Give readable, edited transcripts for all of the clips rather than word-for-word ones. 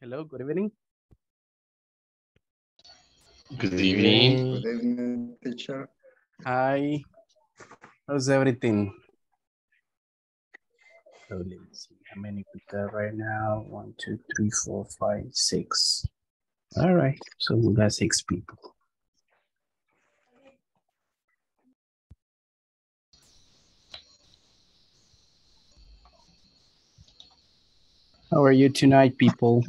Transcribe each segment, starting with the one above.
Hello, good evening. Good evening. Good evening, teacher. Hi. How's everything? So let's see how many we got right now. 1, 2, 3, 4, 5, 6. All right, so we got 6 people. How are you tonight, people?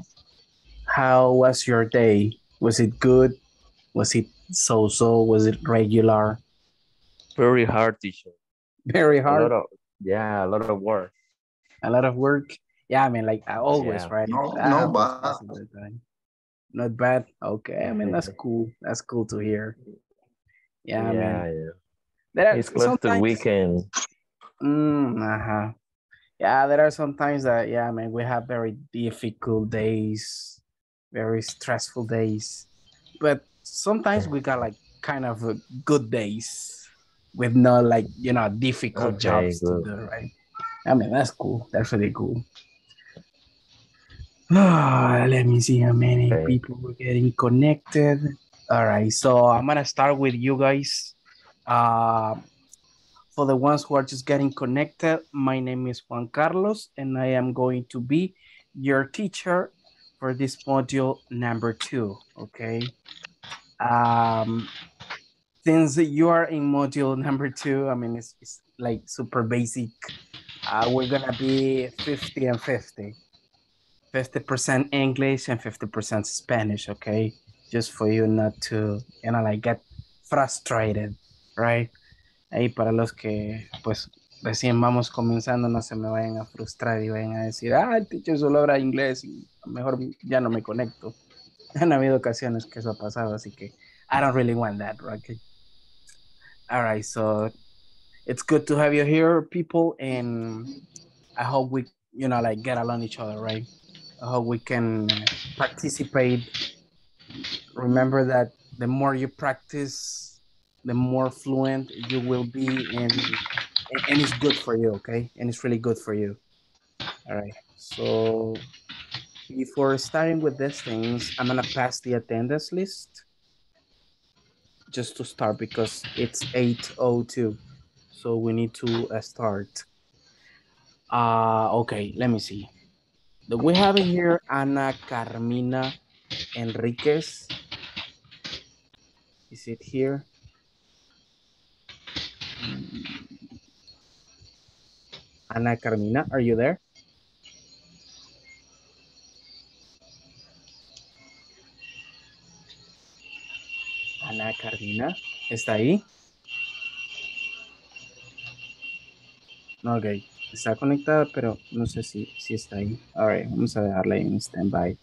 How was your day? Was it good? Was it so-so? Was it regular? Very hard, teacher. Very hard? A lot of work. A lot of work? Yeah, I mean, like always, yeah. Right? No bad. Not bad? Okay, I mean, that's cool. That's cool to hear. Yeah, yeah, I mean, yeah. It's close to the weekend. Uh-huh. Yeah, there are some times that, yeah, I mean, we have very difficult days, very stressful days. But sometimes we got like kind of good days with no like, you know, difficult jobs to do, right? I mean, that's cool. That's really cool. Oh, let me see how many people were getting connected. All right, so I'm going to start with you guys. For the ones who are just getting connected, my name is Juan Carlos, and I am going to be your teacher for this module number 2, okay? Since you are in module number 2, I mean, it's like super basic. We're gonna be 50 and 50. 50% English and 50% Spanish, okay? Just for you not to, you know, like get frustrated, right? Ahí para los que pues recién vamos comenzando, no se me vayan a frustrar y vayan a decir, ah, el teacher solo habla inglés y mejor ya no me conecto. Han habido ocasiones que eso ha pasado, así que I don't really want that, right? Okay. All right, so it's good to have you here, people, and I hope we, you know, like get along each other, right? I hope we can participate. Remember that the more you practice, the more fluent you will be, and it's good for you, okay? And it's really good for you. All right, so before starting with these things, I'm gonna pass the attendance list just to start because it's 8:02, so we need to start. Okay, let me see. We have in here Ana Carmina Enriquez. Is it here? Ana Carmina, are you there? Ana Carmina, ¿está ahí? Ok, está conectada, pero no sé si está ahí. All right, vamos a dejarla ahí en stand-by.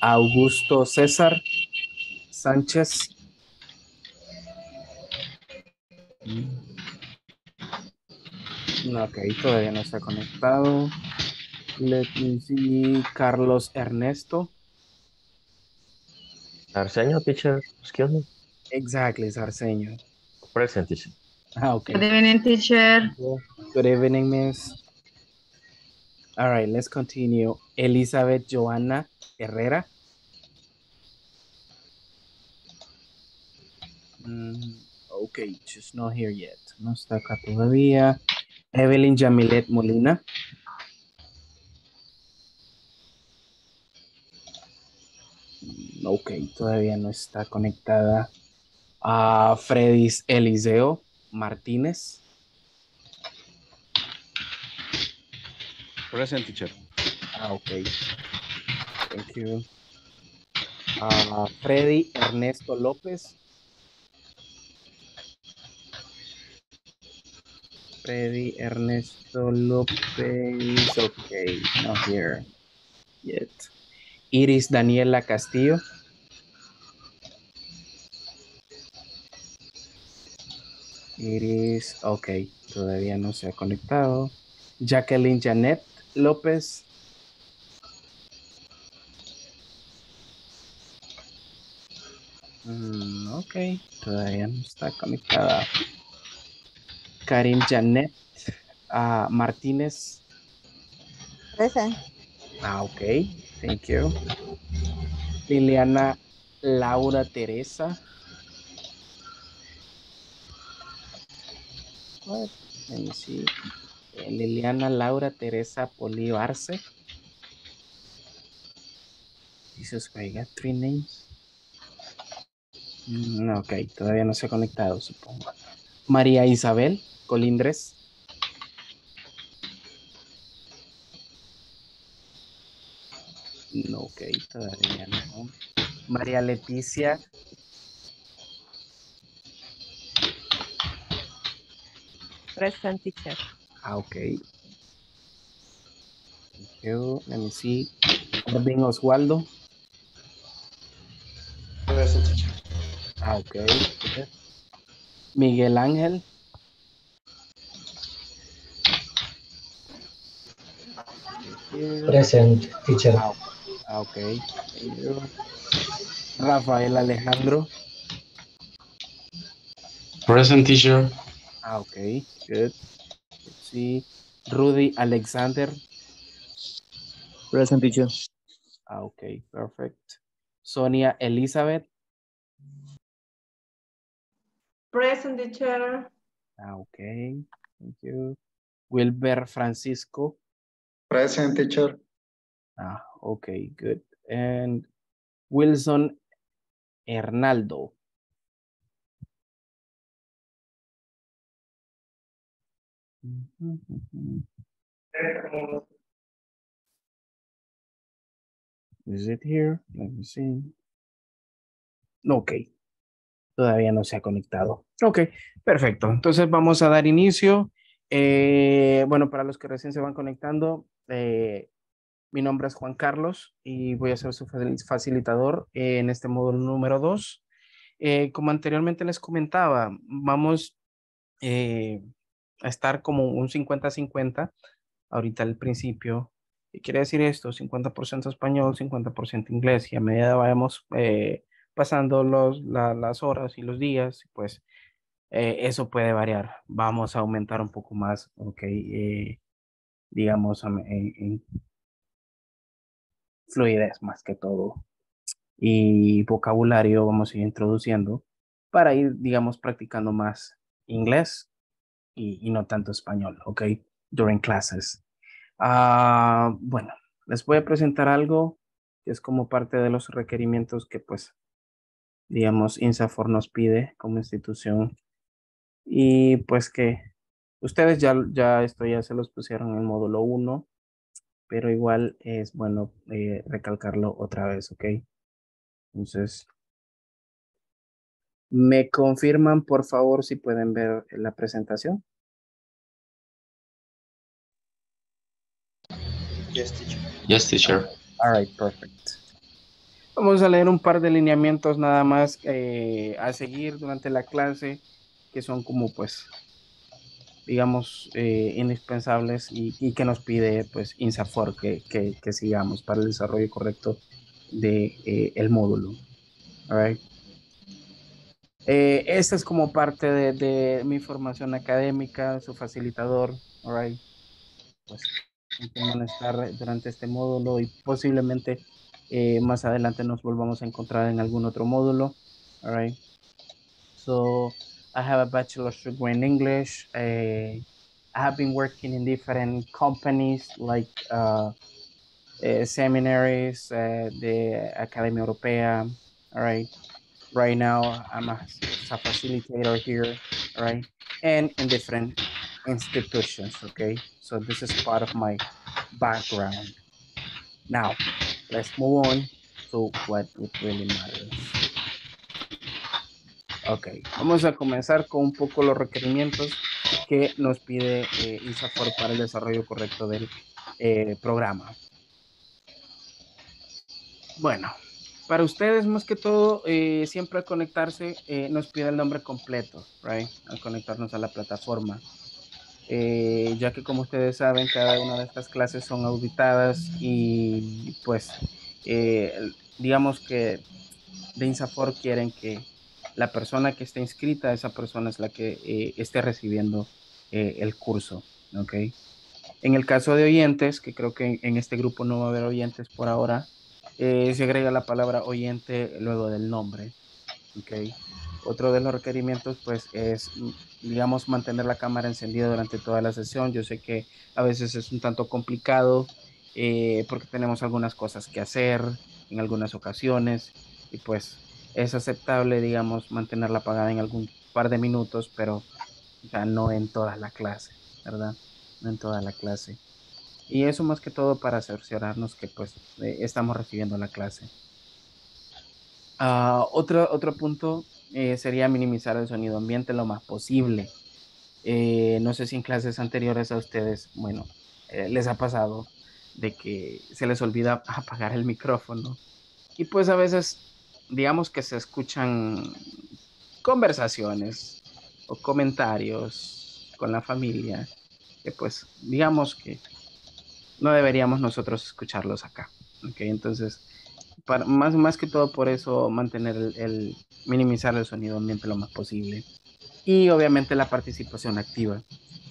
Augusto César Sánchez. Ok, todavía no está conectado. Let me see. Carlos Ernesto Arsenio, teacher. Excuse me. Exactly, Arsenio. Present, teacher. Ah, okay. Good evening, teacher. Good evening, miss. All right, let's continue. Elizabeth Joanna Herrera. Okay, she's not here yet. No está acá todavía. Evelyn Jamilet Molina. Ok, todavía no está conectada. Freddy Eliseo Martínez. Present, teacher. Ok. Thank you. Freddy Ernesto López. Freddy Ernesto López, okay, not here yet. Iris Daniela Castillo. Iris, okay, todavía no se ha conectado. Jacqueline Jeanette López. Okay, todavía no está conectada. Karim Janet Martínez. Present. Ah, ok. Thank you. Liliana Laura Teresa. What? Let me see. Liliana Laura Teresa Polivarce. Jesus, I got three names. Ok, todavía no se ha conectado, supongo. María Isabel Colindres. No, ok, todavía no. María Leticia. Present, teacher. Ah, ok. Thank you. Let me see. Erwin Oswaldo. Present, teacher. Ah, ok. Miguel Ángel. Present, teacher. Ah, ok. Thank you. Rafael Alejandro. Present, teacher. Ah, ok. Good. Let's see. Rudy Alexander. Present, teacher. Ah, ok. Perfect. Sonia Elizabeth. Present, teacher. Ah, ok. Thank you. Wilber Francisco. Present, teacher. Ah, okay, good. And Wilson Hernaldo. Is it here? Let me see. Okay. Todavía no se ha conectado. Ok, perfecto. Entonces vamos a dar inicio. Bueno, para los que recién se van conectando, mi nombre es Juan Carlos y voy a ser su facilitador en este módulo número 2. Como anteriormente les comentaba, vamos a estar como un 50-50 ahorita al principio. ¿Qué quiere decir esto? 50% español, 50% inglés, y a medida vayamos pasando las horas y los días, pues eso puede variar. Vamos a aumentar un poco más, ok, digamos, en fluidez más que todo. Y vocabulario vamos a ir introduciendo para ir, digamos, practicando más inglés y no tanto español, ok, during classes. Bueno, les voy a presentar algo que es como parte de los requerimientos que, pues, digamos, INSAFORP nos pide como institución, y pues que ustedes ya esto ya se los pusieron en el módulo 1, pero igual es bueno recalcarlo otra vez, ok. Entonces, ¿me confirman por favor si pueden ver la presentación? Yes, teacher. Yes, teacher. All right, perfect. Vamos a leer un par de lineamientos nada más a seguir durante la clase, que son como, pues, digamos, indispensables y que nos pide, pues, INSAFORP que sigamos para el desarrollo correcto de el módulo. All right. Esta es como parte de mi formación académica, su facilitador. All right. Pues, van a estar durante este módulo y posiblemente más adelante nos volvamos a encontrar en algún otro módulo. All right. So I have a bachelor's degree in English. I have been working in different companies like seminaries, the Academia Europea. All right. Right now I'm a facilitator here. All right. And in different institutions. Okay. So this is part of my background. Now, let's move on to what it really matters. Ok, vamos a comenzar con un poco los requerimientos que nos pide INSAFORP para el desarrollo correcto del programa. Bueno, para ustedes más que todo, siempre al conectarse nos pide el nombre completo, right? Al conectarnos a la plataforma. Ya que, como ustedes saben, cada una de estas clases son auditadas y pues digamos que de INSAFORP quieren que la persona que esté inscrita, esa persona es la que esté recibiendo el curso, ¿ok? En el caso de oyentes, que creo que en este grupo no va a haber oyentes por ahora, se agrega la palabra oyente luego del nombre. Okay. Otro de los requerimientos pues es, digamos, mantener la cámara encendida durante toda la sesión. Yo sé que a veces es un tanto complicado porque tenemos algunas cosas que hacer en algunas ocasiones y pues es aceptable, digamos, mantenerla apagada en algún par de minutos, pero ya no en toda la clase, ¿verdad? No en toda la clase. Y eso más que todo para cerciorarnos que pues estamos recibiendo la clase. Otro punto sería minimizar el sonido ambiente lo más posible. No sé si en clases anteriores a ustedes, bueno, les ha pasado de que se les olvida apagar el micrófono. Y pues a veces, digamos que se escuchan conversaciones o comentarios con la familia, que pues digamos que no deberíamos nosotros escucharlos acá. ¿Okay? Entonces, para, más que todo por eso mantener minimizar el sonido ambiente lo más posible. Y obviamente la participación activa.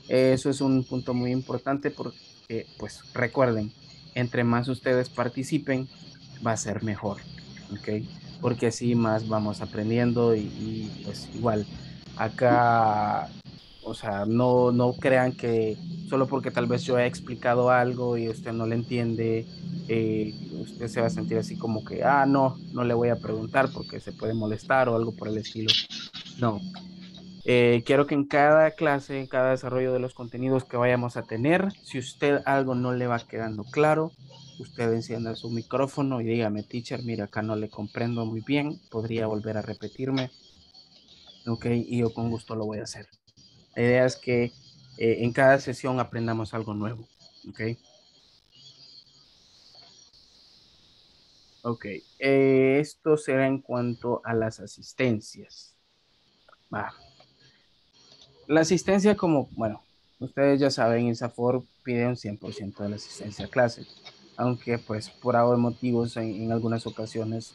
Eso es un punto muy importante porque, pues recuerden, entre más ustedes participen, va a ser mejor. ¿Okay? Porque así más vamos aprendiendo y pues igual, acá, o sea, no crean que solo porque tal vez yo he explicado algo y usted no le entiende, usted se va a sentir así como que, ah, no le voy a preguntar porque se puede molestar o algo por el estilo. No. Quiero que en cada clase, en cada desarrollo de los contenidos que vayamos a tener, si usted algo no le va quedando claro, usted encienda su micrófono y dígame, teacher, mira, acá no le comprendo muy bien, podría volver a repetirme. Ok, y yo con gusto lo voy a hacer. La idea es que en cada sesión aprendamos algo nuevo. Ok. Esto será en cuanto a las asistencias. Va. La asistencia, como, bueno, ustedes ya saben, INSAFORP pide un 100% de la asistencia a clases, aunque pues por algo de motivos en algunas ocasiones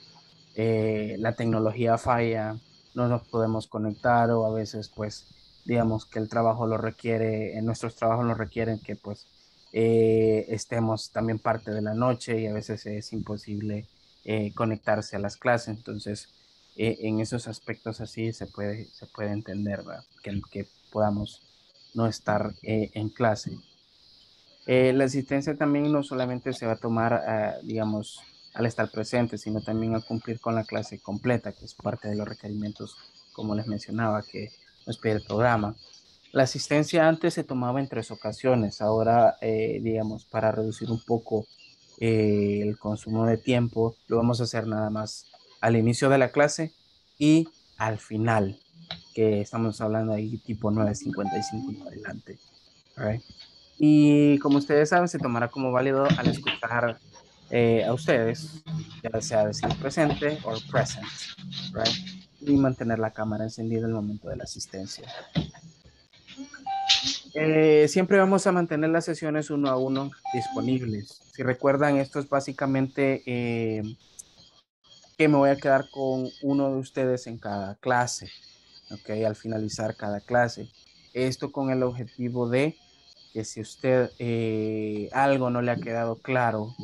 la tecnología falla, no nos podemos conectar o a veces pues digamos que el trabajo lo requiere, nuestros trabajos lo requieren que pues estemos también parte de la noche y a veces es imposible conectarse a las clases. Entonces en esos aspectos así se puede entender, ¿verdad? Que podamos no estar en clase. La asistencia también no solamente se va a tomar, digamos, al estar presente, sino también al cumplir con la clase completa, que es parte de los requerimientos, como les mencionaba, que nos pide el programa. La asistencia antes se tomaba en 3 ocasiones, ahora, digamos, para reducir un poco el consumo de tiempo, lo vamos a hacer nada más al inicio de la clase y al final, que estamos hablando ahí tipo 9:55 en adelante. ¿Vale? Y como ustedes saben, se tomará como válido al escuchar a ustedes, ya sea decir presente o present, right? Y mantener la cámara encendida en el momento de la asistencia. Siempre vamos a mantener las sesiones 1 a 1 disponibles. Si recuerdan, esto es básicamente que me voy a quedar con uno de ustedes en cada clase, ¿ok? Al finalizar cada clase. Esto con el objetivo de que si usted algo no le ha quedado claro,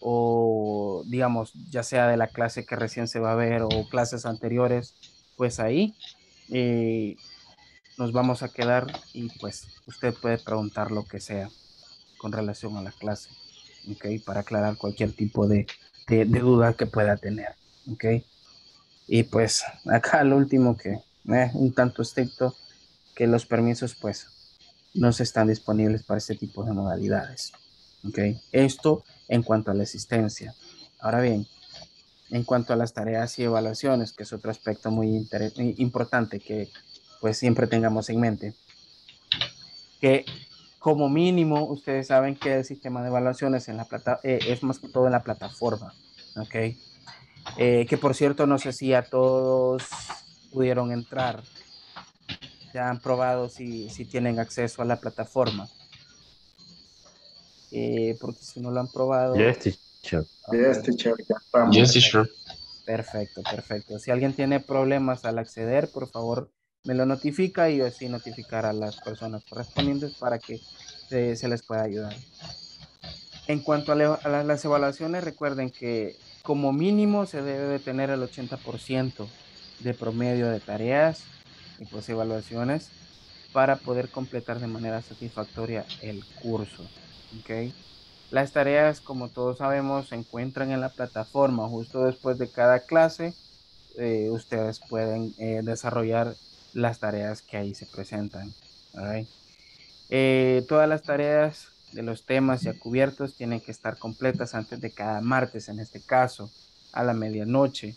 o digamos, ya sea de la clase que recién se va a ver o clases anteriores, pues ahí nos vamos a quedar y pues usted puede preguntar lo que sea con relación a la clase, ¿ok? Para aclarar cualquier tipo de duda que pueda tener, ¿ok? Y pues acá lo último que un tanto estricto, que los permisos pues no se están disponibles para este tipo de modalidades. ¿Okay? Esto en cuanto a la asistencia. Ahora bien, en cuanto a las tareas y evaluaciones, que es otro aspecto muy importante que pues siempre tengamos en mente, que como mínimo ustedes saben que el sistema de evaluaciones en la es más que todo en la plataforma. ¿Okay? Que por cierto, no sé si a todos pudieron entrar. Ya han probado si tienen acceso a la plataforma. Porque si no lo han probado... Yes, teacher. Okay. Yes, teacher. Yes, teacher. Perfecto. Si alguien tiene problemas al acceder, por favor, me lo notifica y así notificar a las personas correspondientes para que se les pueda ayudar. En cuanto a las evaluaciones, recuerden que como mínimo se debe de tener el 80% de promedio de tareas y pues evaluaciones para poder completar de manera satisfactoria el curso. ¿Okay? Las tareas, como todos sabemos, se encuentran en la plataforma. Justo después de cada clase, ustedes pueden desarrollar las tareas que ahí se presentan. ¿Right? Todas las tareas de los temas ya cubiertos tienen que estar completas antes de cada martes, en este caso, a la medianoche.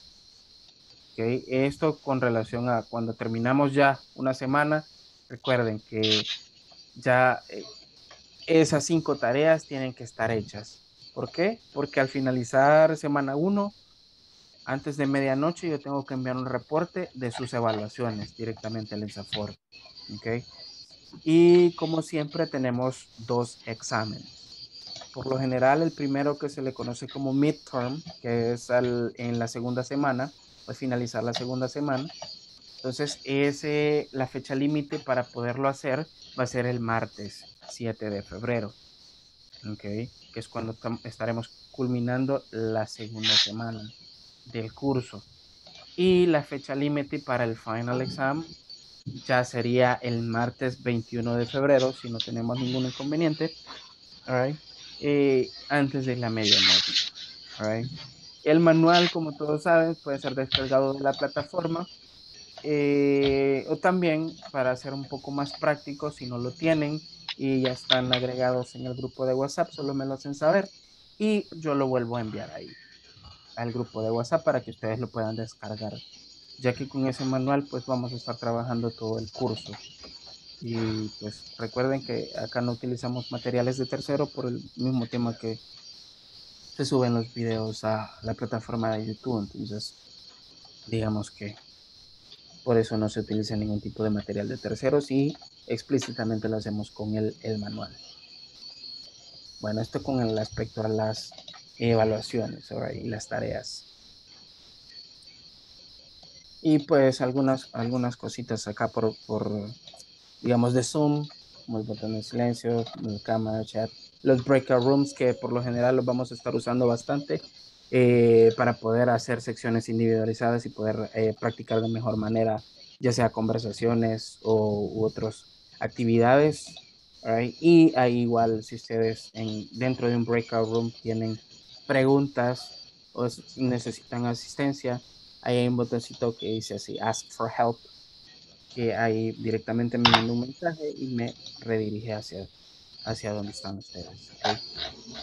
¿Okay? Esto con relación a cuando terminamos ya una semana. Recuerden que ya esas 5 tareas tienen que estar hechas. ¿Por qué? Porque al finalizar semana 1, antes de medianoche, yo tengo que enviar un reporte de sus evaluaciones directamente al INSAFORP. ¿Okay? Y como siempre tenemos 2 exámenes. Por lo general, el primero que se le conoce como midterm, que es en la segunda semana, al finalizar la segunda semana. Entonces, la fecha límite para poderlo hacer va a ser el martes 7 de febrero, ¿okay? Que es cuando estaremos culminando la segunda semana del curso. Y la fecha límite para el final exam ya sería el martes 21 de febrero, si no tenemos ningún inconveniente, all right? Antes de la medianoche. All right? El manual, como todos saben, puede ser descargado de la plataforma. O también, para ser un poco más práctico, si no lo tienen y ya están agregados en el grupo de WhatsApp, solo me lo hacen saber y yo lo vuelvo a enviar ahí al grupo de WhatsApp para que ustedes lo puedan descargar, ya que con ese manual pues vamos a estar trabajando todo el curso. Y pues recuerden que acá no utilizamos materiales de tercero por el mismo tema que se suben los videos a la plataforma de YouTube, entonces digamos que por eso no se utiliza ningún tipo de material de terceros y explícitamente lo hacemos con el manual. Bueno, esto con el aspecto a las evaluaciones, right, y las tareas. Y pues algunas cositas acá por digamos, de Zoom, como el botón de silencio, el cámara, chat, los breakout rooms que por lo general los vamos a estar usando bastante. Para poder hacer secciones individualizadas y poder practicar de mejor manera, ya sea conversaciones u otras actividades. Right? Y ahí igual, si ustedes dentro de un breakout room tienen preguntas o necesitan asistencia, ahí hay un botoncito que dice así, Ask for Help, que ahí directamente me manda un mensaje y me redirige hacia donde están ustedes. ¿Okay?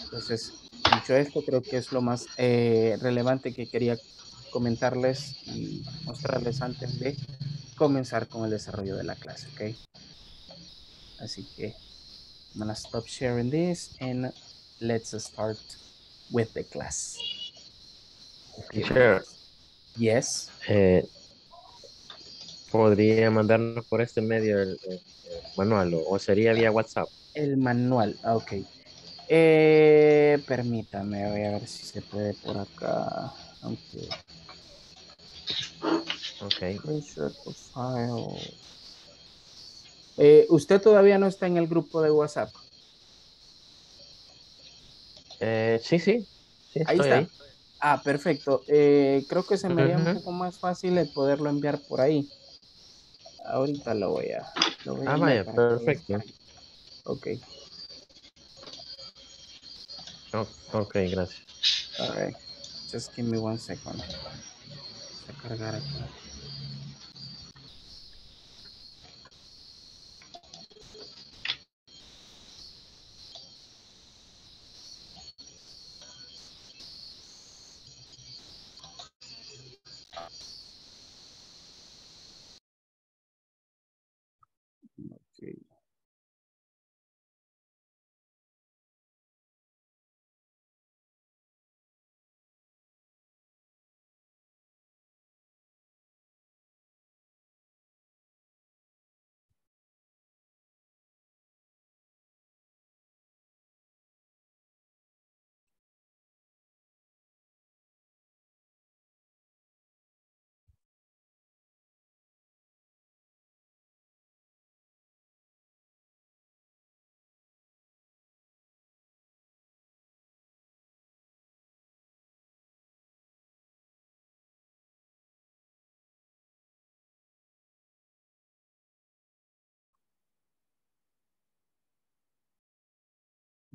Entonces, dicho esto, creo que es lo más relevante que quería comentarles y mostrarles antes de comenzar con el desarrollo de la clase, ¿ok? Así que I'm gonna stop sharing this and let's start with the class. Okay. Sure. Yes. ¿Podría mandarnos por este medio el manual o sería vía WhatsApp? El manual, ok. Permítame, voy a ver si se puede por acá. Okay. ¿Usted todavía no está en el grupo de WhatsApp? Sí, ahí está. Ahí. Ah, perfecto. Creo que se me haría un poco más fácil el poderlo enviar por ahí. Ahorita lo voy a enviar. Vaya, perfecto. Ok. Oh, ok, gracias. All right. Just give me 1 second. Voy a cargar aquí.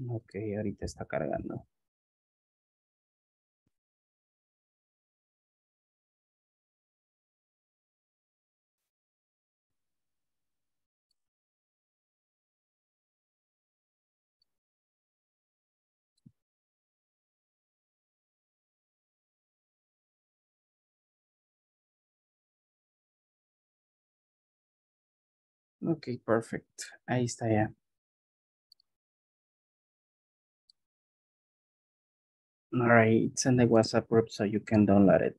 Ok, ahorita está cargando. Ok, perfecto. Ahí está ya. All right, it's in the WhatsApp group, so you can download it.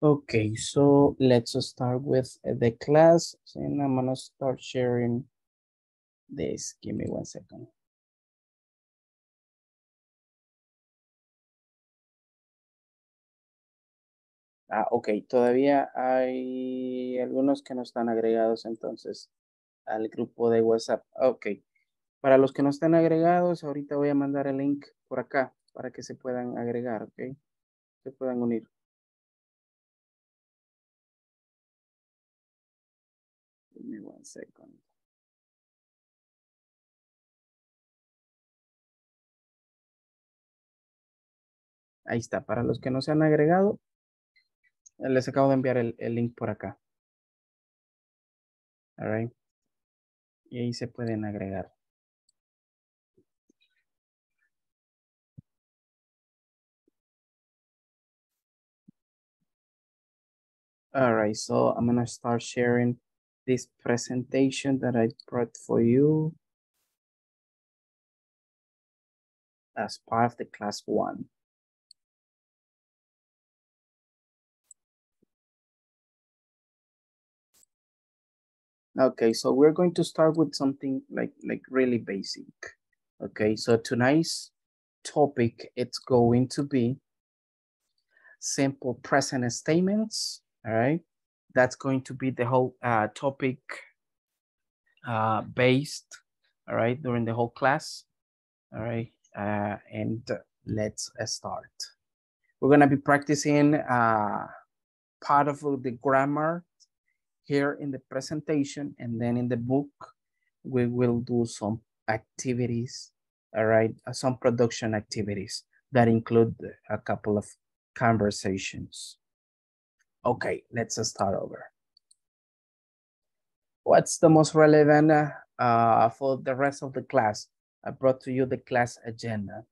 Okay, so let's start with the class, and I'm gonna start sharing this. Give me 1 second. Ah, ok, todavía hay algunos que no están agregados entonces al grupo de WhatsApp. Ok, para los que no están agregados, ahorita voy a mandar el link por acá para que se puedan agregar, ok, se puedan unir. Give me 1 second. Ahí está, para los que no se han agregado, les acabo de enviar el link por acá. All right. Y ahí se pueden agregar. All right, so I'm gonna start sharing this presentation that I brought for you as part of the class 1. Okay, so we're going to start with something like really basic. Okay, so tonight's topic, it's going to be simple present statements, all right? That's going to be the whole topic based, all right, during the whole class, all right? And let's start. We're gonna be practicing part of the grammar here in the presentation, and then in the book, we will do some activities, all right, some production activities that include a couple of conversations. Okay, let's start over. What's the most relevant for the rest of the class? I brought to you the class agenda.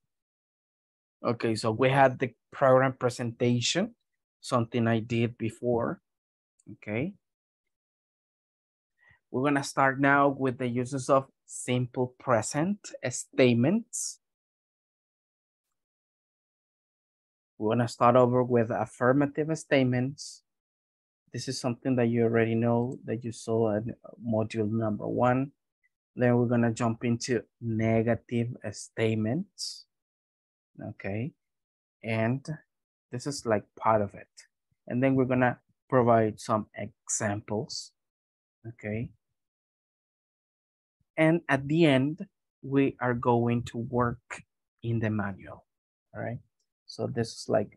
Okay, so we had the program presentation, something I did before, okay? We're gonna start now with the uses of simple present statements. We're gonna start over with affirmative statements. This is something that you already know, that you saw in module number 1. Then we're gonna jump into negative statements, okay? And this is like part of it. And then we're gonna provide some examples, okay? And at the end, we are going to work in the manual, all right? So this is like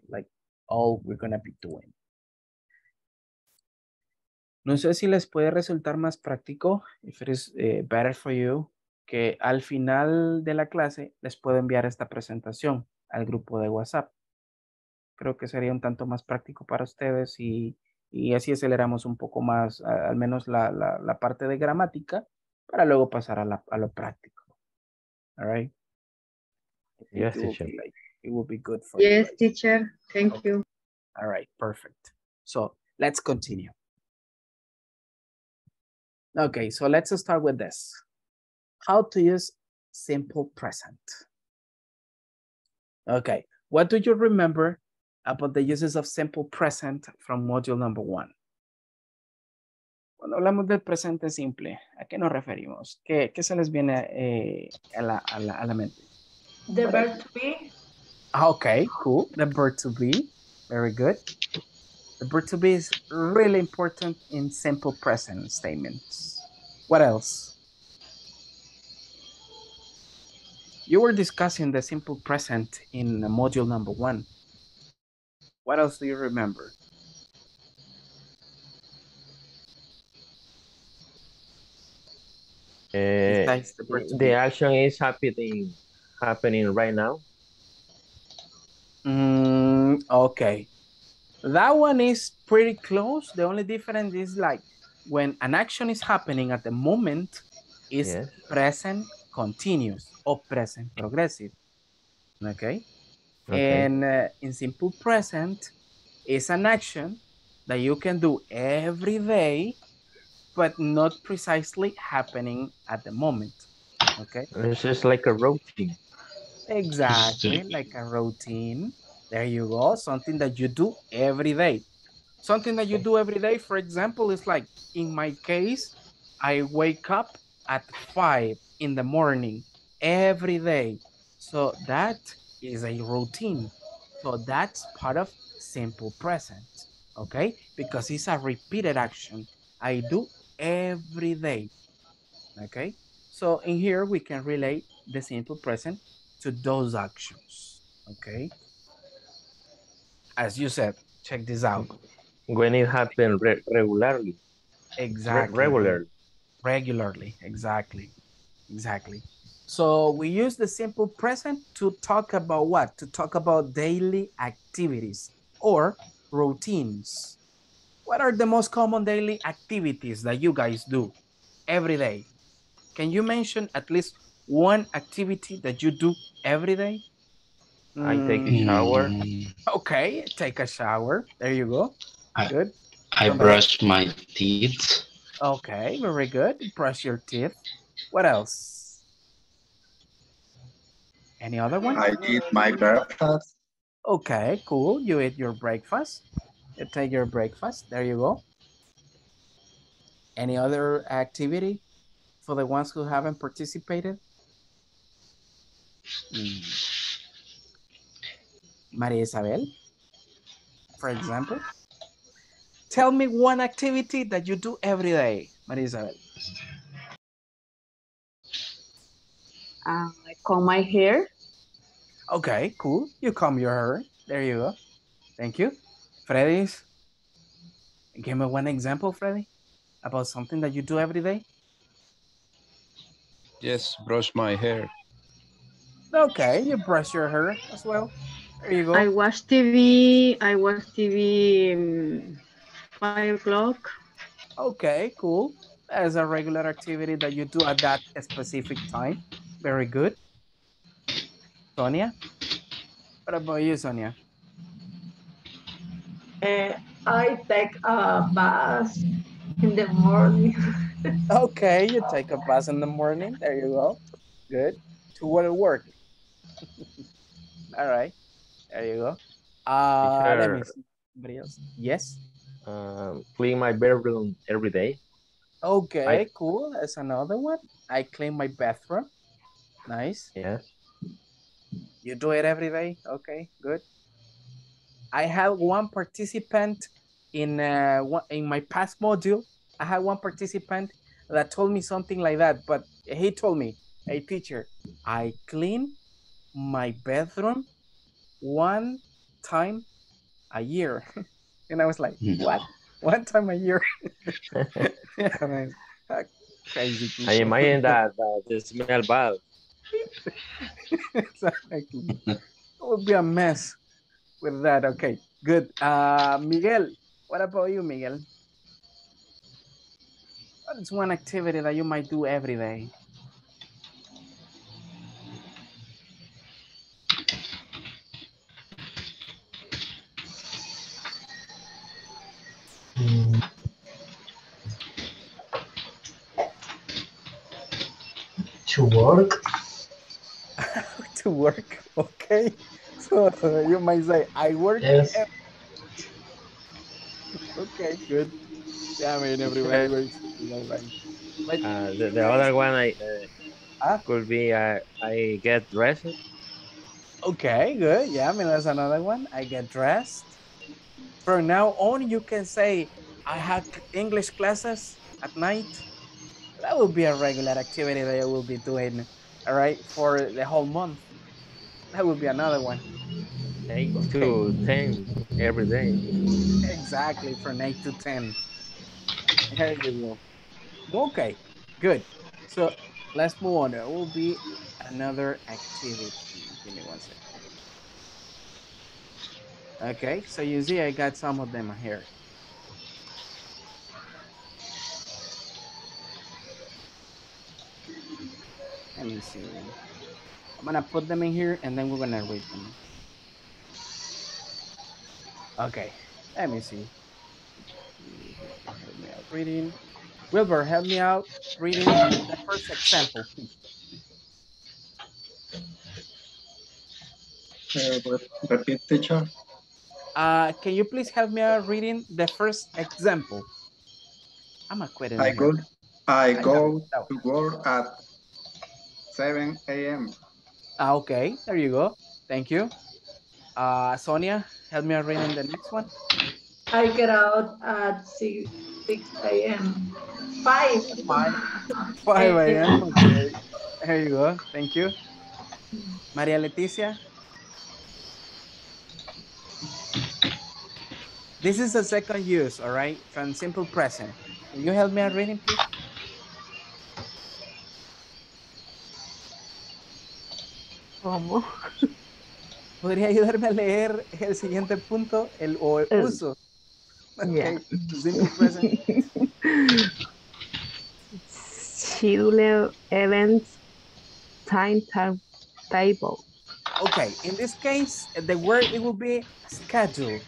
all we're gonna be doing. No sé si les puede resultar más práctico, if it is better for you, que al final de la clase les puedo enviar esta presentación al grupo de WhatsApp. Creo que sería un tanto más práctico para ustedes y así aceleramos un poco más, al menos la parte de gramática, para luego pasar a lo práctico. All right? Yes, teacher. It will be good for you. Yes, teacher. Thank you. All right, perfect. So let's continue. Okay, so let's start with this. How to use simple present. Okay, what do you remember about the uses of simple present from module number 1? Cuando hablamos del presente simple, ¿a qué nos referimos? ¿Qué se les viene a la mente? The verb to be. Okay, cool. The verb to be. Very good. The verb to be is really important in simple present statements. What else? You were discussing the simple present in module number 1. What else do you remember? The action is happening right now. Okay. That one is pretty close. The only difference is like when an action is happening at the moment is yes. Present continuous or present progressive. Okay. Okay. And in simple present is an action that you can do every day, but not precisely happening at the moment. Okay. It's just like a routine. Exactly, like a routine. There you go. Something that you do every day. Something that you do every day, for example, is like, in my case, I wake up at 5 in the morning every day. So that is a routine. So that's part of simple present. Okay? Because it's a repeated action. I do every day. Okay? So in here, we can relate the simple present to those actions. Okay? As you said, check this out. When it happens regularly. Exactly. Regularly. Exactly. Exactly. So we use the simple present to talk about what? To talk about daily activities or routines. What are the most common daily activities that you guys do every day? Can you mention at least one activity that you do every day? I take a shower. Okay, take a shower. There you go. Good. I brush my teeth. Okay, very good. Brush your teeth. What else? Any other one? I eat my breakfast. Okay, cool. You eat your breakfast. You take your breakfast. There you go. Any other activity for the ones who haven't participated? María Isabel, for example. Tell me one activity that you do every day, María Isabel. I comb my hair. Okay, cool. You comb your hair. There you go. Thank you. Freddy's, give me one example, Freddy, about something that you do every day. Yes, brush my hair. Okay, you brush your hair as well. There you go. I watch TV. I watch TV 5 o'clock. Okay, cool. As a regular activity that you do at that specific time. Very good. Sonia, what about you, Sonia? I take a bath in the morning. Okay, you take a bath in the morning. There you go. Good. To work. All right. There you go. Let me see. Somebody else. Yes. Clean my bedroom every day. Okay, cool. That's another one. I clean my bathroom. Nice. Yes. You do it every day. Okay, good. I have one participant in my past module. I had one participant that told me something like that, but he told me, hey teacher, I clean my bathroom one time a year. And I was like, what? One time a year? I mean, crazy teacher. I imagine that the smell bad. Exactly. It would be a mess. With that, okay, good. Miguel, what about you, Miguel? What is one activity that you might do every day? To work. To work, okay. So you might say, I work. Yes. Okay, good. Yeah, I mean, everybody works. The other one could be I get dressed. Okay, good. Yeah, I mean, that's another one. I get dressed. From now on, you can say, I have English classes at night. That would be a regular activity that I will be doing all right, for the whole month. That would be another one. 8 to 10 every day. Exactly, from 8 to 10. There you go. Okay, good. So let's move on. There will be another activity. Give me one second. Okay, so you see I got some of them here. Let me see. I'm gonna put them in here and then we're gonna read them. Okay, let me see. Help me out reading. Wilber, help me out reading the first example. Repeat, teacher. Can you please help me out reading the first example? I'm a quitter. I go to work at 7 a.m. Okay, there you go. Thank you. Sonia, help me read the next one. I get out at 6 a.m. 5 a.m. Okay. There you go. Thank you. María Leticia. This is the second use, all right, from simple present. Can you help me out reading, please? ¿Cómo? ¿Podría ayudarme a leer el siguiente punto, el uso? Yeah. Simple present. Schedule events timetable. Okay, in this case, the word it will be schedule.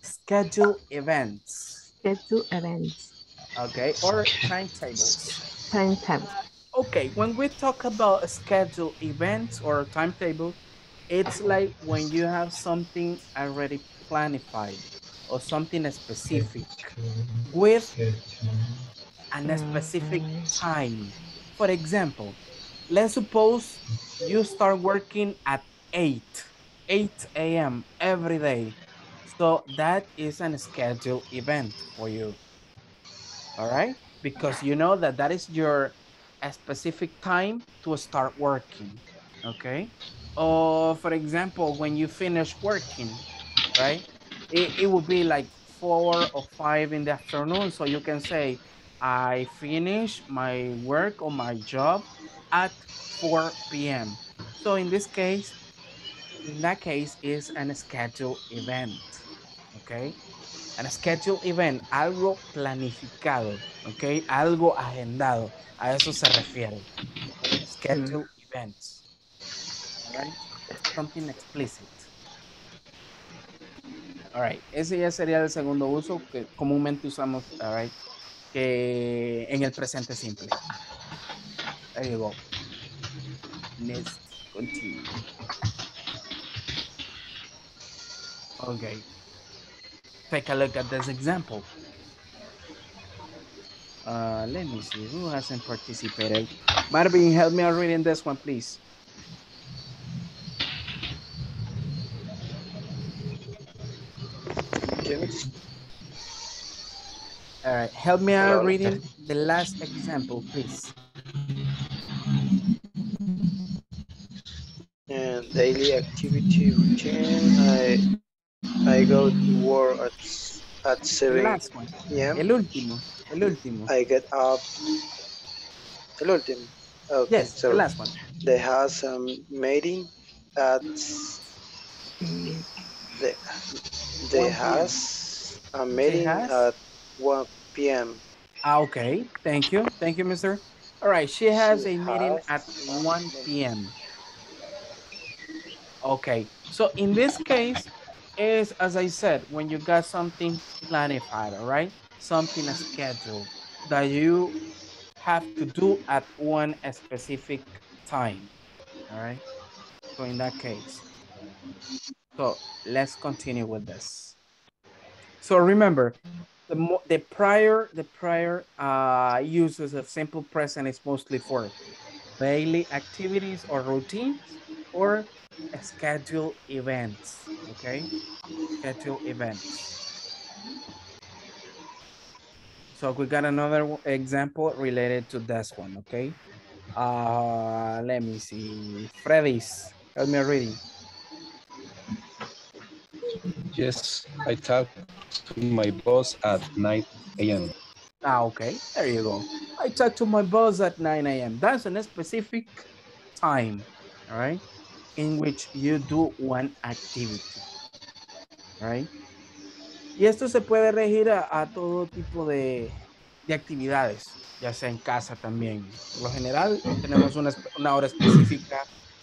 Schedule events. Schedule events. Okay, or timetables. Timetable. Okay, when we talk about schedule events or timetable, it's like when you have something already planified or something specific with a specific time. For example, let's suppose you start working at 8 a.m. every day. So that is a scheduled event for you, all right? Because you know that is your specific time to start working, okay? Or for example, when you finish working, right? It will be like 4 or 5 in the afternoon. So you can say, I finish my work or my job at 4 p.m. So in this case, is a scheduled event. Okay, a scheduled event, algo planificado, okay, algo agendado, a eso se refiere, scheduled events, all right? Something explicit, all right, ese ya sería el segundo uso que comúnmente usamos, all right, que en el presente simple. There you go, let's continue. Okay. Take a look at this example. Let me see who hasn't participated. Marvin, help me out reading this one, please. Yes. All right, help me out reading the last example, please. And daily activity routine. I go to work at 7 p.m. El último. I get up. El último. Okay, yes, so the last one. They have some meeting at. They have a meeting at 1 p.m. Okay, thank you. Thank you, mister. All right, she has a meeting at 1 p.m. Okay, so in this case, is as I said, when you got something planified, all right, something scheduled that you have to do at one specific time, all right. So in that case, so let's continue with this. So remember, the prior uses of simple present is mostly for daily activities or routines or schedule events, okay? Schedule events. So we got another example related to this one, okay? Let me see. Freddy's, help me reading. Yes, I talked to my boss at 9 a.m. Ah, okay, there you go. I talked to my boss at 9 a.m. That's a specific time, all right, in which you do one activity, all right? Y esto se puede regir a todo tipo de actividades, ya sea en casa también. Por lo general, tenemos una hora específica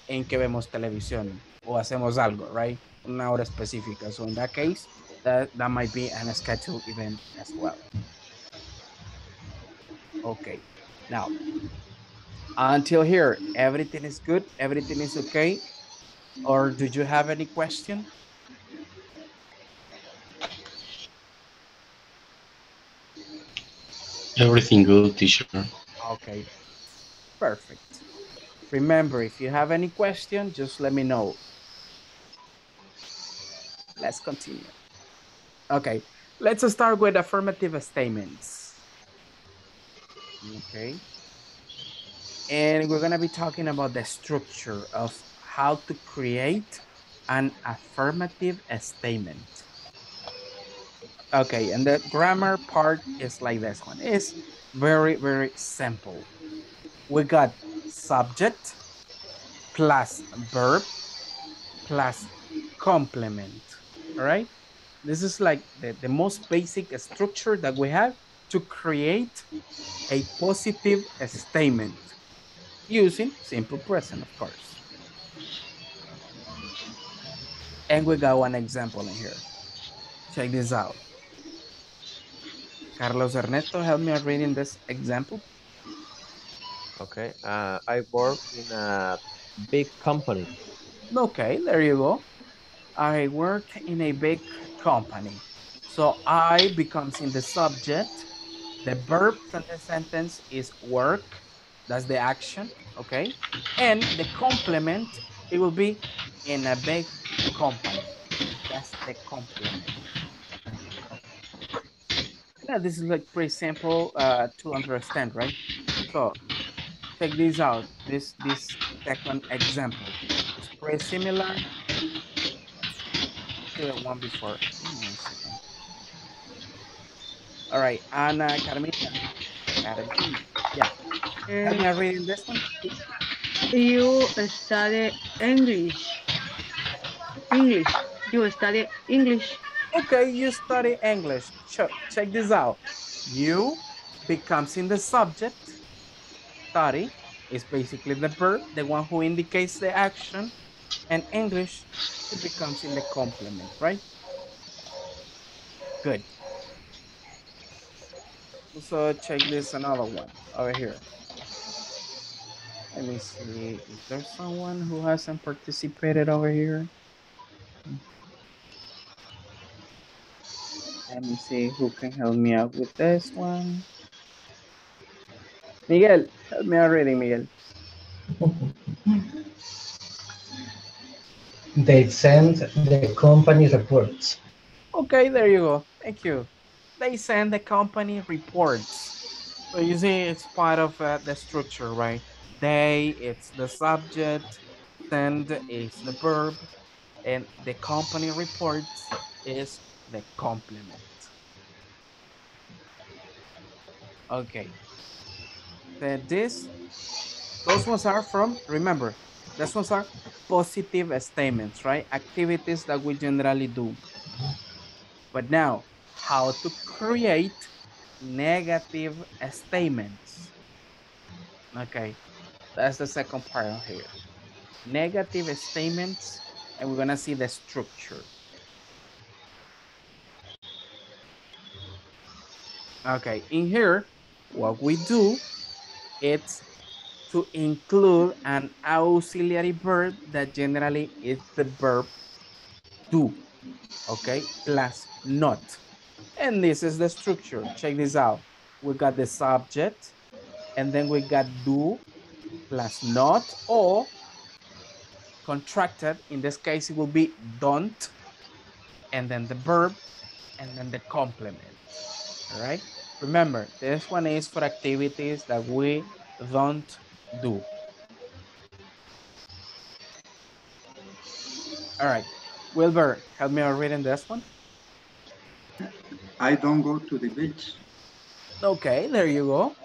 en que vemos televisión o hacemos algo, right? Una hora específica. So in that case, that might be an scheduled event as well. Okay, now, until here, everything is good? Everything is okay? Or do you have any question? Everything good, teacher. Okay, perfect. Remember, if you have any question, just let me know. Let's continue. Okay, let's start with affirmative statements. Okay. And we're gonna be talking about the structure of how to create an affirmative statement. Okay, and the grammar part is like this one. It's very, very simple. We got subject plus verb plus complement, all right? This is like the most basic structure that we have to create a positive statement using simple present, of course. And we got one example in here. Check this out. Carlos Ernesto, help me reading this example. Okay, I work in a big company. Okay, there you go. I work in a big company. So I becomes in the subject. The verb in the sentence is work. That's the action, okay? And the complement, it will be in a big company. That's the complement. Yeah, this is like pretty simple to understand, right? So check this out. This second example is pretty similar to the one before. All right, Ana Carmina. Yeah. Am I reading this one? You study English. You study English. Okay, you study English. Check this out. You becomes in the subject. Study is basically the verb, the one who indicates the action. And English, it becomes in the complement, right? Good. So check this another one over here. Let me see. Is there someone who hasn't participated over here? Let me see who can help me out with this one. Miguel, help me out reading, Miguel. They send the company reports. Okay, there you go. Thank you. They send the company reports. So you see, it's part of the structure, right? They, it's the subject. Send is the verb. And the company reports is the complement. Okay. Those ones are from, remember, those ones are positive statements, right? Activities that we generally do. But now, how to create negative statements. Okay, that's the second part here. Negative statements, and we're gonna see the structure. Okay, in here, what we do is to include an auxiliary verb that generally is the verb do, okay, plus not. And this is the structure. Check this out. We got the subject, and then we got do plus not, or contracted. In this case, it will be don't, and then the verb, and then the complement. All right, remember, this one is for activities that we don't do. All right, Wilber, help me out reading this one. I don't go to the beach. Okay, there you go.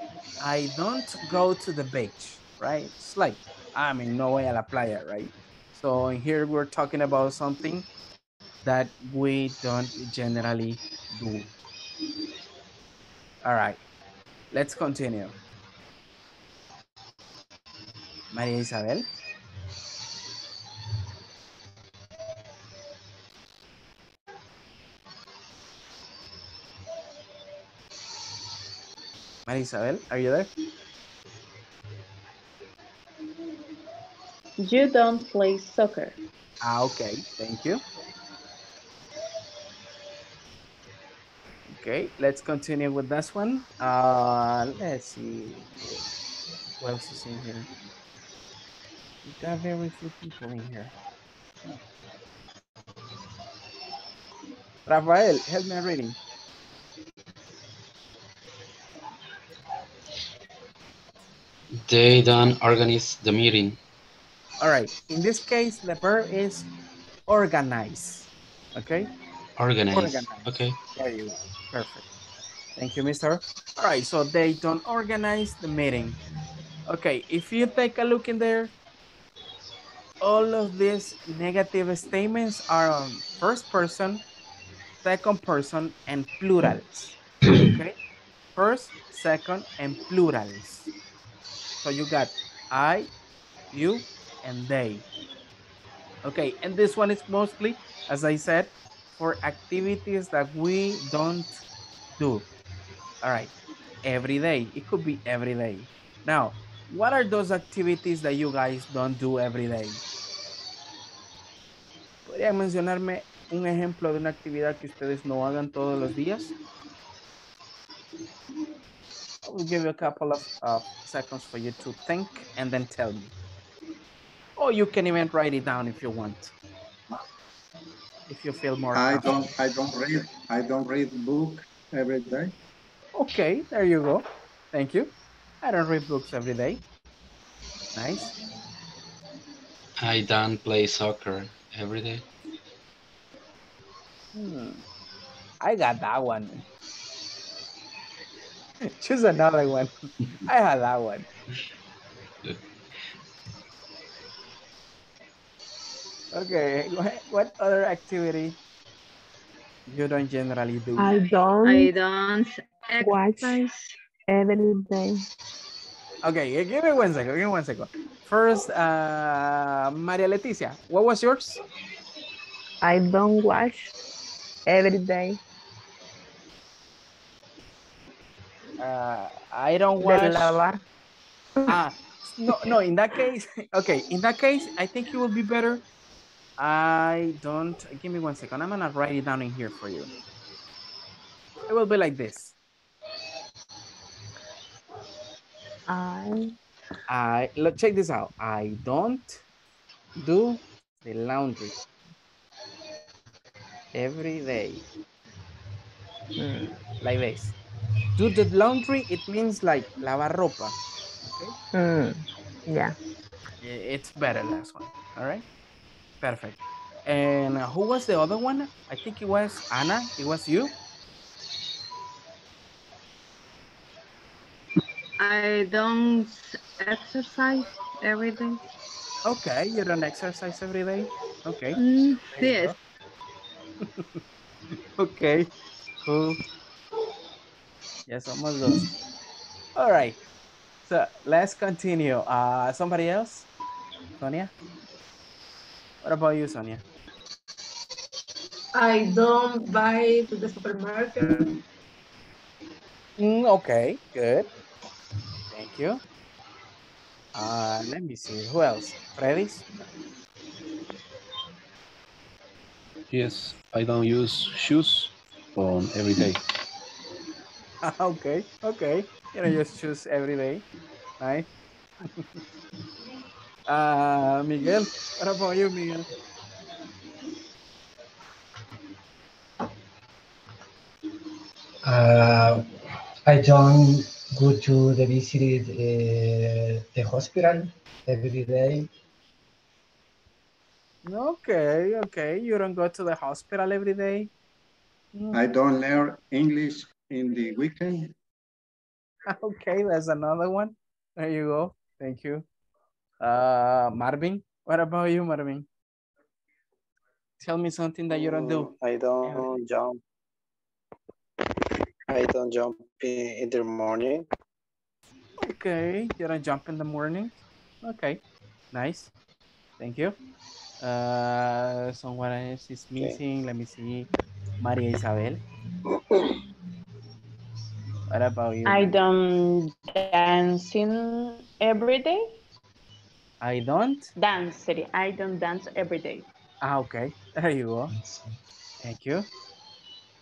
I don't go to the beach, right? It's like, I mean, no way a la playa, right? So here we're talking about something that we don't generally do. All right, let's continue. María Isabel. María Isabel, are you there? You don't play soccer. Ah, okay, thank you. Okay, let's continue with this one. Let's see. What else is in here? We got very few people in here. Rafael, help me reading. They don't organize the meeting. All right. In this case, the verb is organize. Okay? Organize. Organize. Okay. There you go. Perfect. Thank you, mister. All right. So they don't organize the meeting. Okay. If you take a look in there, all of these negative statements are on first person, second person, and plurals. Okay? First, second, and plurals. So you got I, you, and they. Okay, and this one is mostly, as I said, for activities that we don't do. All right, every day. It could be every day. Now, what are those activities that you guys don't do every day? ¿Podrían mencionarme un ejemplo de una actividad que ustedes no hagan todos los días? We'll give you a couple of seconds for you to think and then tell me. Or you can even write it down if you want. If you feel more. I don't read book every day. Okay, there you go. Thank you. I don't read books every day. Nice. I don't play soccer every day. I got that one. Choose another one. I had that one. Okay, what other activity you don't generally do? I don't watch every day. Okay, give me 1 second. Give me 1 second. First, María Leticia, what was yours? I don't watch every day. I don't watch. No, in that case, okay, in that case, I think it will be better. I don't, give me 1 second. I'm gonna write it down in here for you. It will be like this. I look, check this out. I don't do the laundry every day. Like this. Do the laundry, it means like lavar ropa. Okay? Yeah. It's better, last one. All right? Perfect. And who was the other one? I think it was Anna. It was you? I don't exercise every day. Okay, you don't exercise every day? Okay. Yes. Okay, cool. Yes, almost those. All right. So let's continue. Somebody else? Sonia? What about you, Sonia? I don't buy to the supermarket. Okay, good. Thank you. Let me see. Who else? Freddy? Yes, I don't use shoes on every day. Okay, okay. You know, just choose every day, right? Miguel, what about you, Miguel? I don't go to the visit the hospital every day. Okay, okay. You don't go to the hospital every day? I don't learn English in the weekend. Okay, that's another one. There you go. Thank you. Marvin, what about you, Marvin? Tell me something that you don't do. I don't jump. I don't jump in the morning. Okay, you don't jump in the morning. Okay, nice. Thank you. Someone else is missing. Okay. Let me see. Maria Isabel. What about you? I don't dancing every day. I don't? Dance. I don't dance every day. Ah, okay. There you go. Thank you.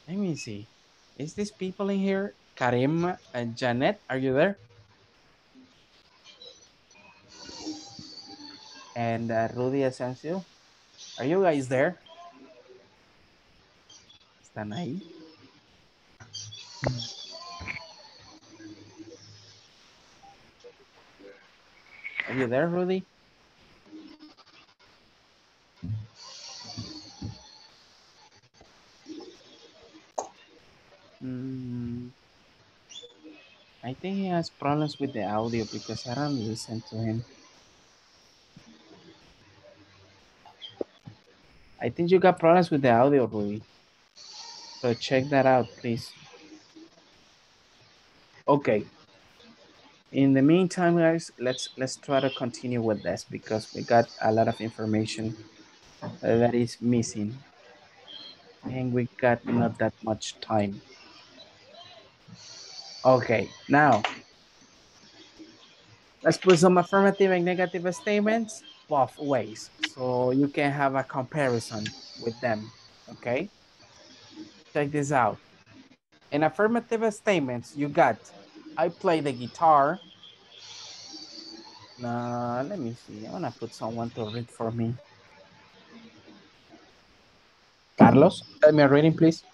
Let me see. Is these people in here? Karim and Janet, are you there? And Rudy Asensio, are you guys there? ¿Están ahí? Are you there, Rudy? I think he has problems with the audio because I don't listen to him. I think you got problems with the audio, Rudy. So check that out, please. Okay. In the meantime, guys, let's try to continue with this because we got a lot of information that is missing. And we got not that much time. Okay, now let's put some affirmative and negative statements both ways so you can have a comparison with them. Okay, check this out. In affirmative statements, you got I play the guitar. Let me see. I want to put someone to read for me. Carlos, let me reading, please.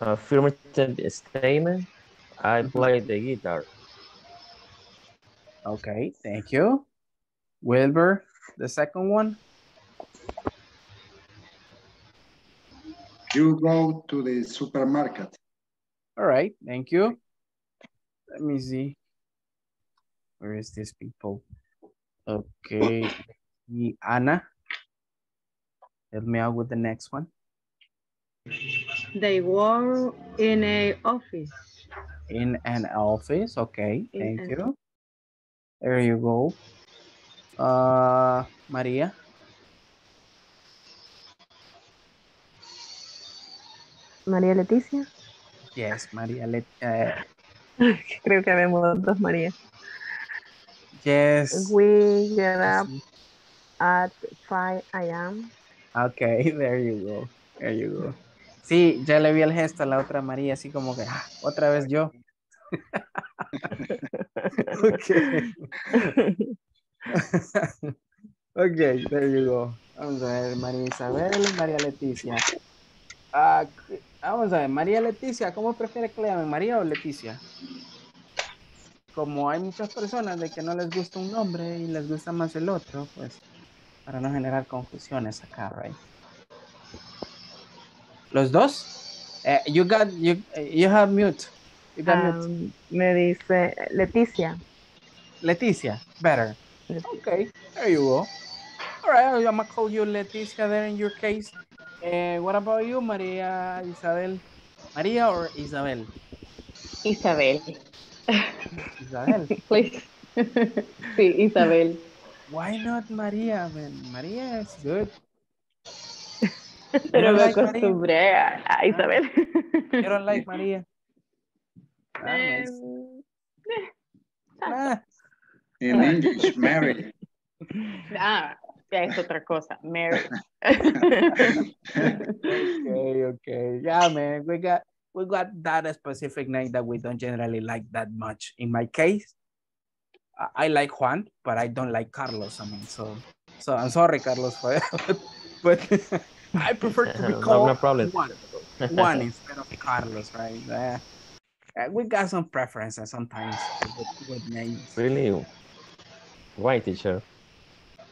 Affirmative statement. I play the guitar. Okay, thank you. Wilber, the second one. You go to the supermarket. All right, thank you. Let me see. Where is these people? Okay, Anna, help me out with the next one. They work in an office. In an office, okay, thank you. There you go. Maria. María Leticia. Yes, María Leticia. Creo que habemos dos María. Yes. We get up at 5 AM. Okay, there you go. There you go. Sí, ya le vi el gesto a la otra María, así como que, ah, otra vez yo. Okay. Okay, there you go. Vamos a ver, María Isabel y María Leticia. Vamos a ver, María Leticia, ¿cómo prefiere que le llamen, María o Leticia? Como hay muchas personas de que no les gusta un nombre y les gusta más el otro, pues, para no generar confusiones acá, right? Los dos? You have mute. You got mute. Me dice Leticia. Leticia, better. Leticia. Okay, there you go. All right, I'm gonna call you Leticia there in your case. What about you, María Isabel? María or Isabel? Isabel. Isabel. Please. Sí, Isabel. Why not María? María is good. Pero me acostumbré a Isabel. You don't like María? In English, Mary. Ah, ya es otra cosa, Mary. Okay, okay. Yeah, man, we got that specific name that we don't generally like that much. In my case, I like Juan, but I don't like Carlos. I mean, so I'm sorry, Carlos, for that, but I prefer to be called Juan. one instead of Carlos, right? We got some preferences sometimes with names. Really? Why, teacher?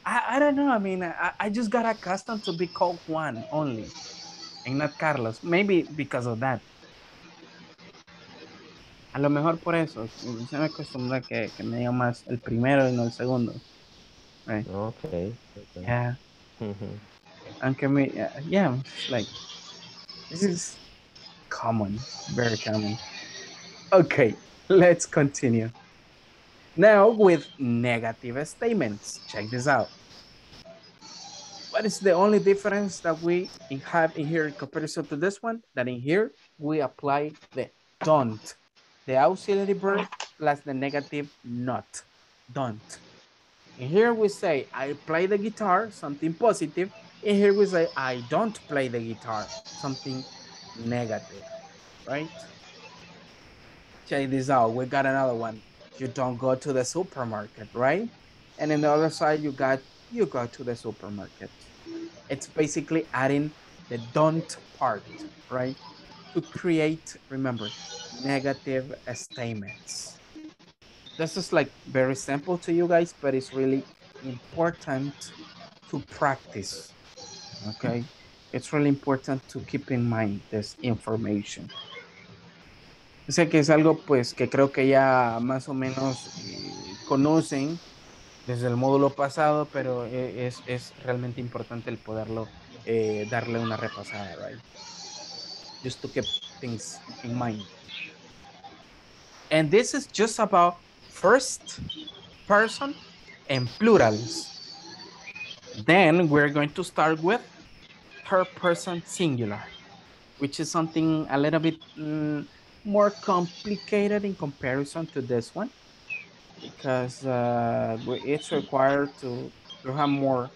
I don't know. I mean, I just got accustomed to be called Juan only and not Carlos. Maybe because of that. A lo mejor por eso. Se me acostumbra que me llamas el primero y no el segundo. Right? Okay. Yeah. And can we, yeah, like, this is common, very common. Okay, let's continue. Now with negative statements, check this out. What is the only difference that we have in here in comparison to this one? That in here, we apply the don't. The auxiliary verb plus the negative not, don't. In here we say, I play the guitar, something positive. In here we say, I don't play the guitar, something negative, right? Check this out, we got another one. You don't go to the supermarket, right? And on the other side, you go to the supermarket. It's basically adding the don't part, right? To create, remember, negative statements. This is like very simple to you guys, but it's really important to practice, okay? It's really important to keep in mind this information. Sé que es algo pues que creo que ya más o menos conocen desde el módulo pasado, pero es realmente importante el poderlo darle una repasada, right? Just to keep things in mind. And this is just about first person and plurals. Then we're going to start with third person singular, which is something a little bit more complicated in comparison to this one, because it's required to have more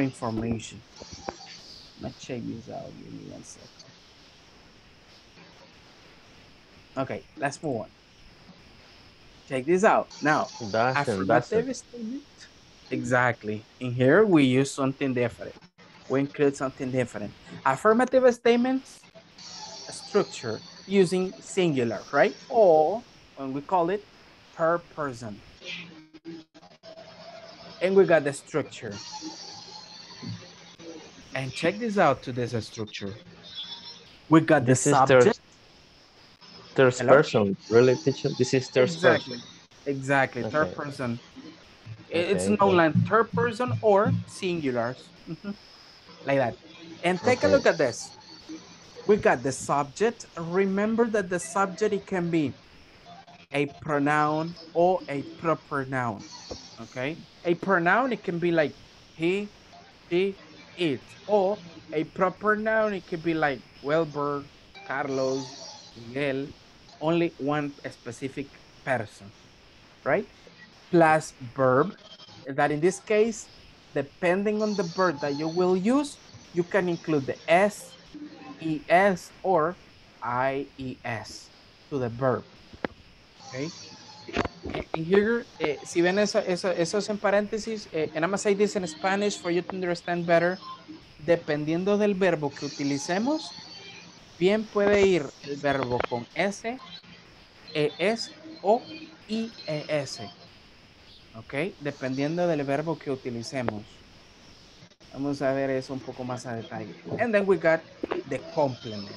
information. Let's check this out. Give me one second. Okay, let's move on. Check this out. Now, affirmative statement. Exactly. In here, we use something different. We include something different. Affirmative statements, structure using singular, right? Or when we call it per person. And we got the structure. And check this out to this structure. We got the subject. Third person, really, teacher? This is third person. Exactly, okay. Third person. Okay. It's no line, third person or singulars. Like that. And take a look at this. We got the subject. Remember that the subject, it can be a pronoun or a proper noun. Okay? A pronoun, it can be like he, she, it. Or a proper noun, it could be like Wilber, Carlos, Miguel. Only one specific person, right? Plus verb, that in this case, depending on the verb that you will use, you can include the S, ES, or IES to the verb, okay? In here, si ven esos en paréntesis, and I'm gonna say this in Spanish for you to understand better, dependiendo del verbo que utilicemos, bien puede ir el verbo con S, ES o IES. Ok, dependiendo del verbo que utilicemos. Vamos a ver eso un poco más a detalle. And then we got the complement.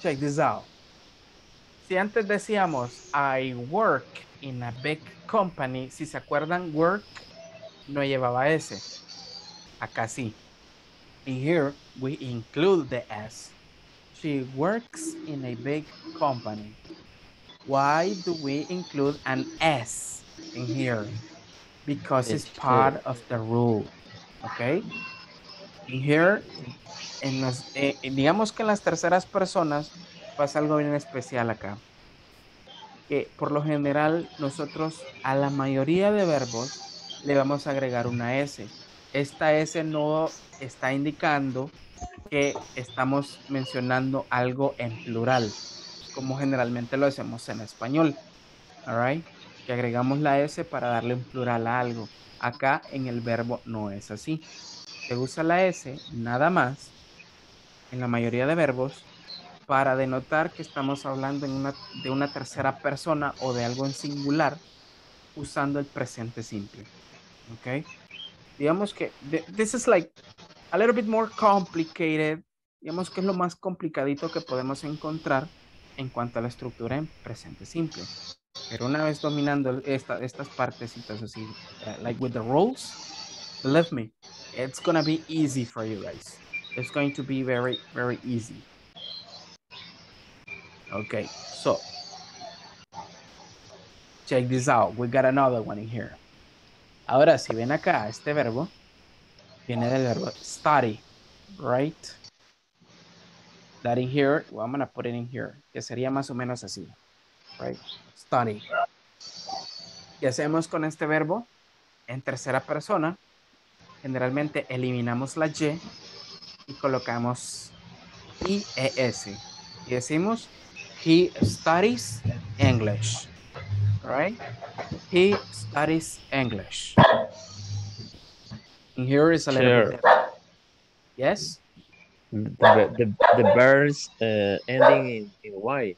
Check this out. Si antes decíamos, I work in a big company, si se acuerdan, work no llevaba S. Acá sí. In here, we include the S. She works in a big company. Why do we include an S in here? Because it's part of the rule, okay? In here, digamos que en las terceras personas pasa algo bien especial acá. Que por lo general nosotros a la mayoría de verbos le vamos a agregar una S. Esta S no está indicando que estamos mencionando algo en plural, como generalmente lo hacemos en español, alright, que agregamos la S para darle un plural a algo. Acá en el verbo no es así, se usa la S nada más en la mayoría de verbos, para denotar que estamos hablando de una tercera persona o de algo en singular, usando el presente simple. Okay? Digamos que this is like a little bit more complicated. Digamos que es lo más complicadito que podemos encontrar en cuanto a la estructura en presente simple. Pero una vez dominando estas partecitas así, like with the rules, believe me, it's going to be easy for you guys. It's going to be very, very easy. Okay, so check this out. We got another one in here. Ahora, si ven acá, este verbo viene del verbo study, right? That in here, well, I'm going to put it in here, que sería más o menos así, right? Study. ¿Qué hacemos con este verbo? En tercera persona, generalmente eliminamos la Y y colocamos IES. Y decimos, he studies English, right? He studies English. And here is a little bit different. Yes? The verbs ending in Y.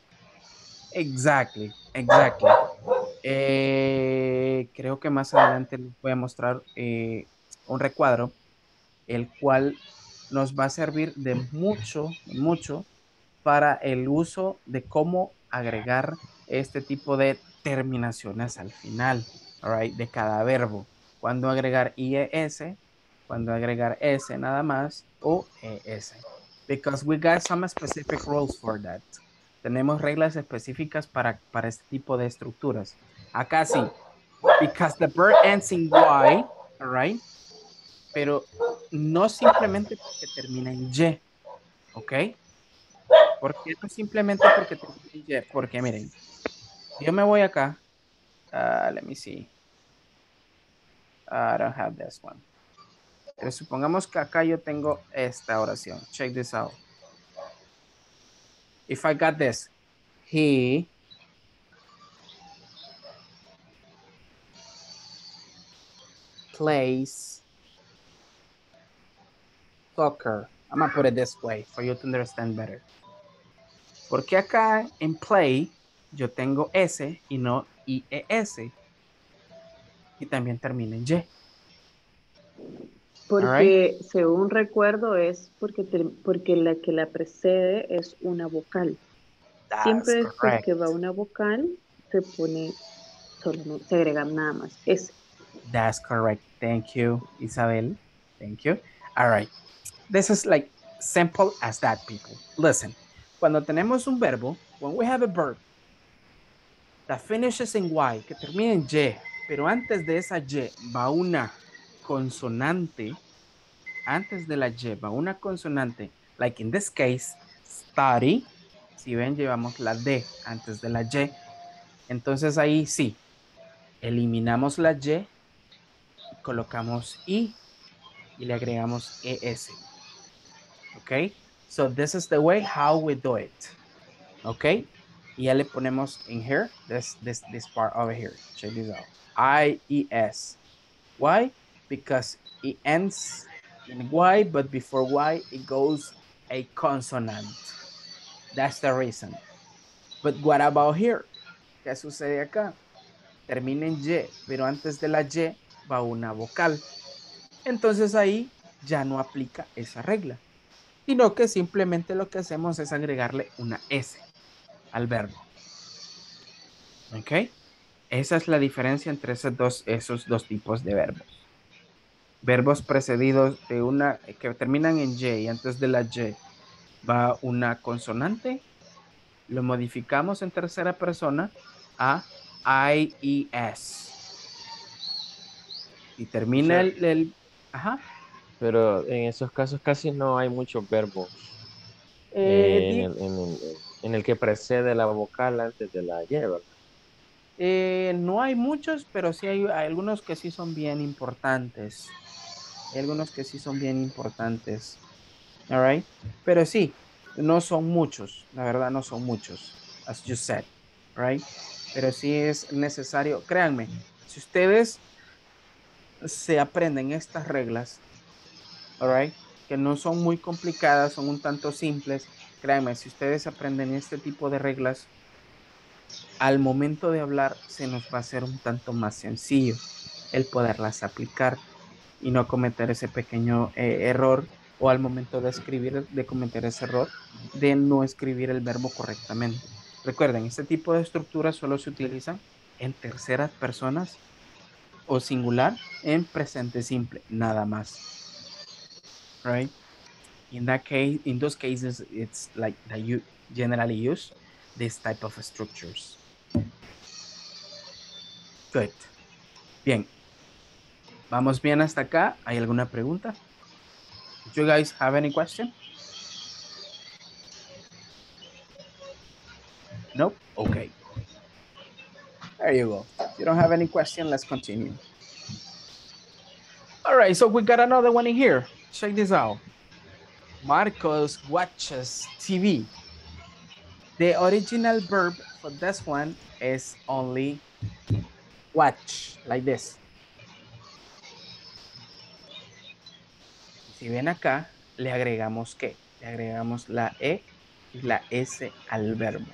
Exactly, exactly. Creo que más adelante les voy a mostrar un recuadro, el cual nos va a servir de mucho, mucho para el uso de cómo agregar este tipo de terminaciones al final, right, de cada verbo. Cuando agregar IES, cuando agregar S nada más, o ES. Because we got some specific rules for that. Tenemos reglas específicas para este tipo de estructuras. Acá sí. Because the verb ends in Y, right? Pero no simplemente porque termina en Y, ¿ok? ¿Por qué no simplemente porque termina en Y? Porque miren, yo me voy acá. Let me see. I don't have this one. Pero supongamos que acá yo tengo esta oración. Check this out. If I got this, he plays soccer. I'm going to put it this way for you to understand better. Porque acá en play yo tengo S y no IES. Y también termina en Y. Porque, right, según recuerdo, es porque la que la precede es una vocal. That's siempre correct. Después que va una vocal, se pone, solo, se agrega nada más S. That's correct. Thank you, Isabel. Thank you. All right. This is like simple as that, people. Listen, cuando tenemos un verbo, when we have a verb that finishes in Y, que termina en Y, pero antes de esa Y va una consonante, antes de la Y va una consonante, like in this case, study, si ven llevamos la D antes de la Y, entonces ahí sí, eliminamos la Y, colocamos I y le agregamos ES. Ok, so this is the way how we do it. Ok, y ya le ponemos in here, this part over here, check this out, IES. Why? Because it ends in Y, but before Y, it goes a consonant. That's the reason. But what about here? ¿Qué sucede acá? Termina en Y, pero antes de la Y va una vocal. Entonces ahí ya no aplica esa regla, sino que simplemente lo que hacemos es agregarle una S al verbo. ¿Ok? Esa es la diferencia entre esos dos tipos de verbos. Verbos precedidos de una que terminan en Y y antes de la Y va una consonante. Lo modificamos en tercera persona a IES. Y termina el ajá. Pero en esos casos casi no hay muchos verbos en el que precede la vocal antes de la Y, ¿verdad? No hay muchos, pero sí hay algunos que sí son bien importantes. Hay algunos que sí son bien importantes. All right. Pero sí, no son muchos. La verdad no son muchos. As you said. Right. Pero sí es necesario. Créanme, si ustedes se aprenden estas reglas, all right, que no son muy complicadas, son un tanto simples. Créanme, si ustedes aprenden este tipo de reglas, al momento de hablar se nos va a hacer un tanto más sencillo el poderlas aplicar y no cometer ese pequeño error, o al momento de escribir, de cometer ese error de no escribir el verbo correctamente. Recuerden, este tipo de estructuras solo se utilizan en terceras personas o singular en presente simple, nada más. Right? In that case, in those cases, it's like that you generally use this type of structures. Good. Bien. ¿Vamos bien hasta acá? ¿Hay alguna pregunta? Do you guys have any question? Nope? Okay. There you go. If you don't have any question, let's continue. All right, so we got another one in here. Check this out. Marcos watches TV. The original verb for this one is only watch, like this. Si ven acá, le agregamos ¿qué? Le agregamos la E y la S al verbo.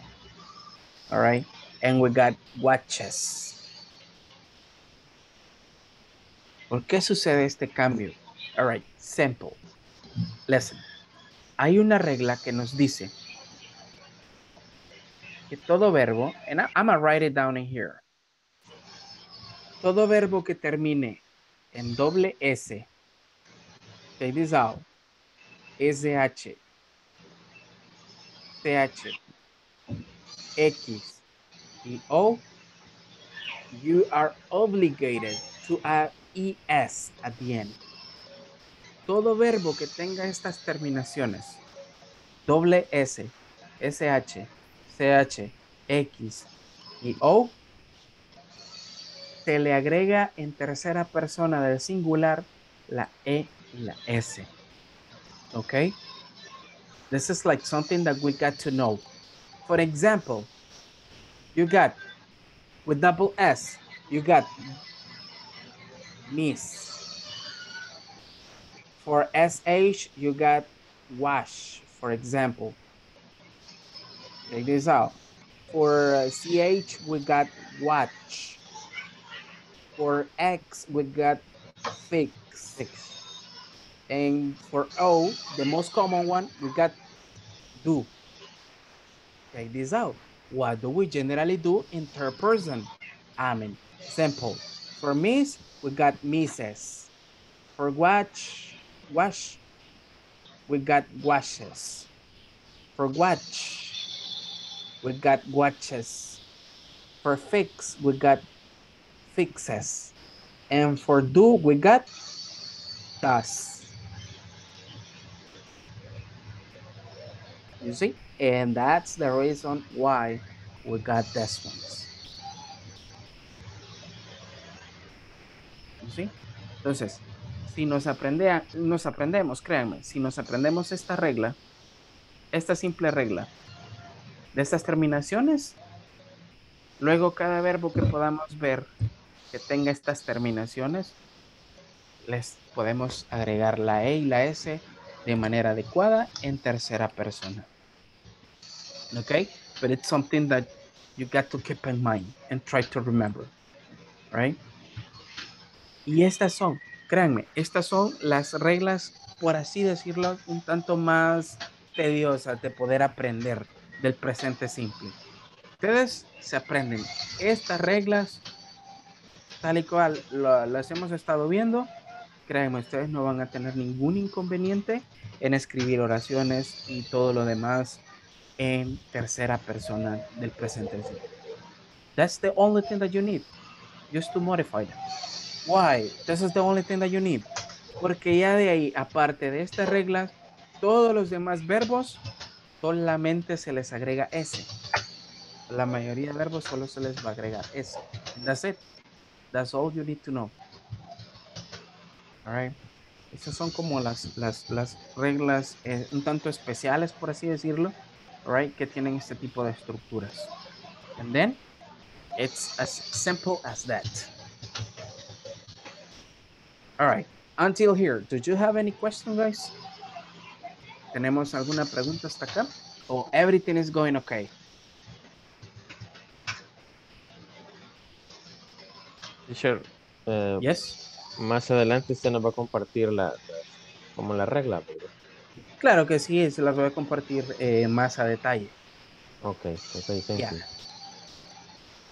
All right. And we got watches. ¿Por qué sucede este cambio? All right. Simple. Listen. Hay una regla que nos dice que todo verbo, and I'm going to write it down in here. Todo verbo que termine en doble S, take this out, SH, TH, X, y O, you are obligated to add ES at the end. Todo verbo que tenga estas terminaciones, doble S, SH, CH, X y O, se le agrega en tercera persona del singular la E y la S. Okay? This is like something that we got to know. For example, you got, with double S, you got miss. For SH, you got wash, for example. Take this out. For CH, we got watch. For X, we got fix. And for O, the most common one, we got do. Take this out. What do we generally do in third person? Amen. Simple. For miss, we got misses. For watch, wash, we got washes. For watch, we got watches. For fix, we got fixes. And for do, we got does. You see? And that's the reason why we got this ones. You see? Entonces, si nos aprendemos, créanme, si nos aprendemos esta regla, esta simple regla de estas terminaciones, luego cada verbo que podamos ver que tenga estas terminaciones, les podemos agregar la E y la S de manera adecuada en tercera persona. Okay? But it's something that you got to keep in mind and try to remember. Right? Y estas son, créanme, estas son las reglas, por así decirlo, un tanto más tediosas de poder aprender del presente simple. Ustedes se aprenden estas reglas tal y cual las hemos estado viendo. Créanme, ustedes no van a tener ningún inconveniente en escribir oraciones y todo lo demás en tercera persona del presente simple. That's the only thing that you need, just to modify them. Why? This is the only thing that you need. Porque ya de ahí, aparte de estas reglas, todos los demás verbos solamente se les agrega S. La mayoría de verbos solo se les va a agregar S. And that's it. That's all you need to know. All right. Estas son como las reglas un tanto especiales, por así decirlo, all right, que tienen este tipo de estructuras. And then, it's as simple as that. All right, until here, do you have any questions, guys? ¿Tenemos alguna pregunta hasta acá? ¿O everything is going okay? Sure. Yes. Más adelante usted nos va a compartir como la regla. Claro que sí, se las voy a compartir más a detalle. Okay, thank you.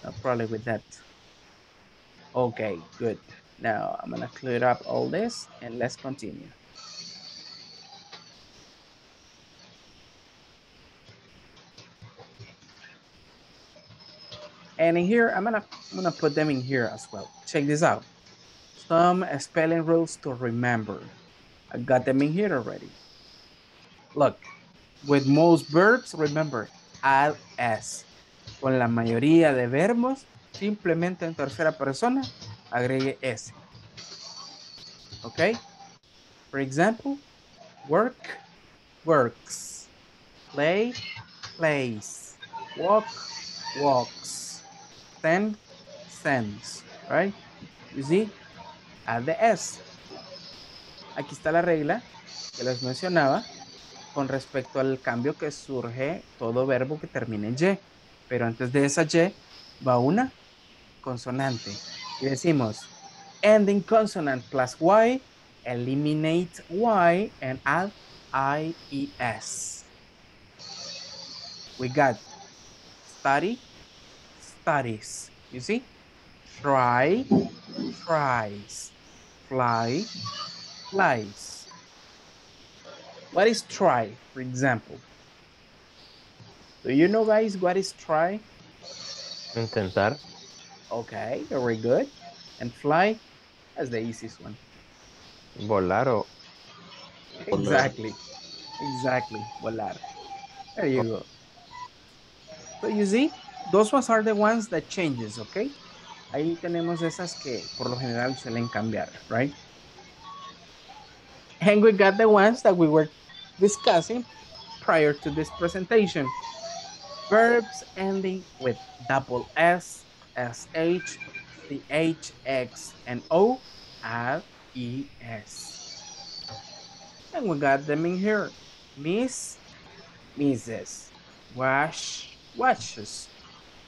No problem with that. Okay, good. Now I'm going to clear up all this and let's continue. And in here, I'm gonna put them in here as well. Check this out. Some spelling rules to remember. I got them in here already. Look, with most verbs, remember, add s. Con la mayoría de verbos, simplemente en tercera persona, agregue s. Okay? For example, work, works. Play, plays. Walk, walks. Send, sends, right? You see? Add the S. Aquí está la regla que les mencionaba con respecto al cambio que surge todo verbo que termine en Y. Pero antes de esa Y va una consonante. Y decimos, ending consonant plus Y, eliminate Y, and add IES. We got study, studies, you see? Try, tries. Fly, flies. What is try, for example? Do you know, guys, what is try? Intentar. Okay, very good. And fly, that's the easiest one. Volar o... Exactly, volar. There you go. So you see? Those ones are the ones that changes, okay? Ahí tenemos esas que por lo general suelen cambiar, right? And we got the ones that we were discussing prior to this presentation. Verbs ending with double S, SH, CH, X, and O, add ES. And we got them in here. Miss, misses. Wash, washes.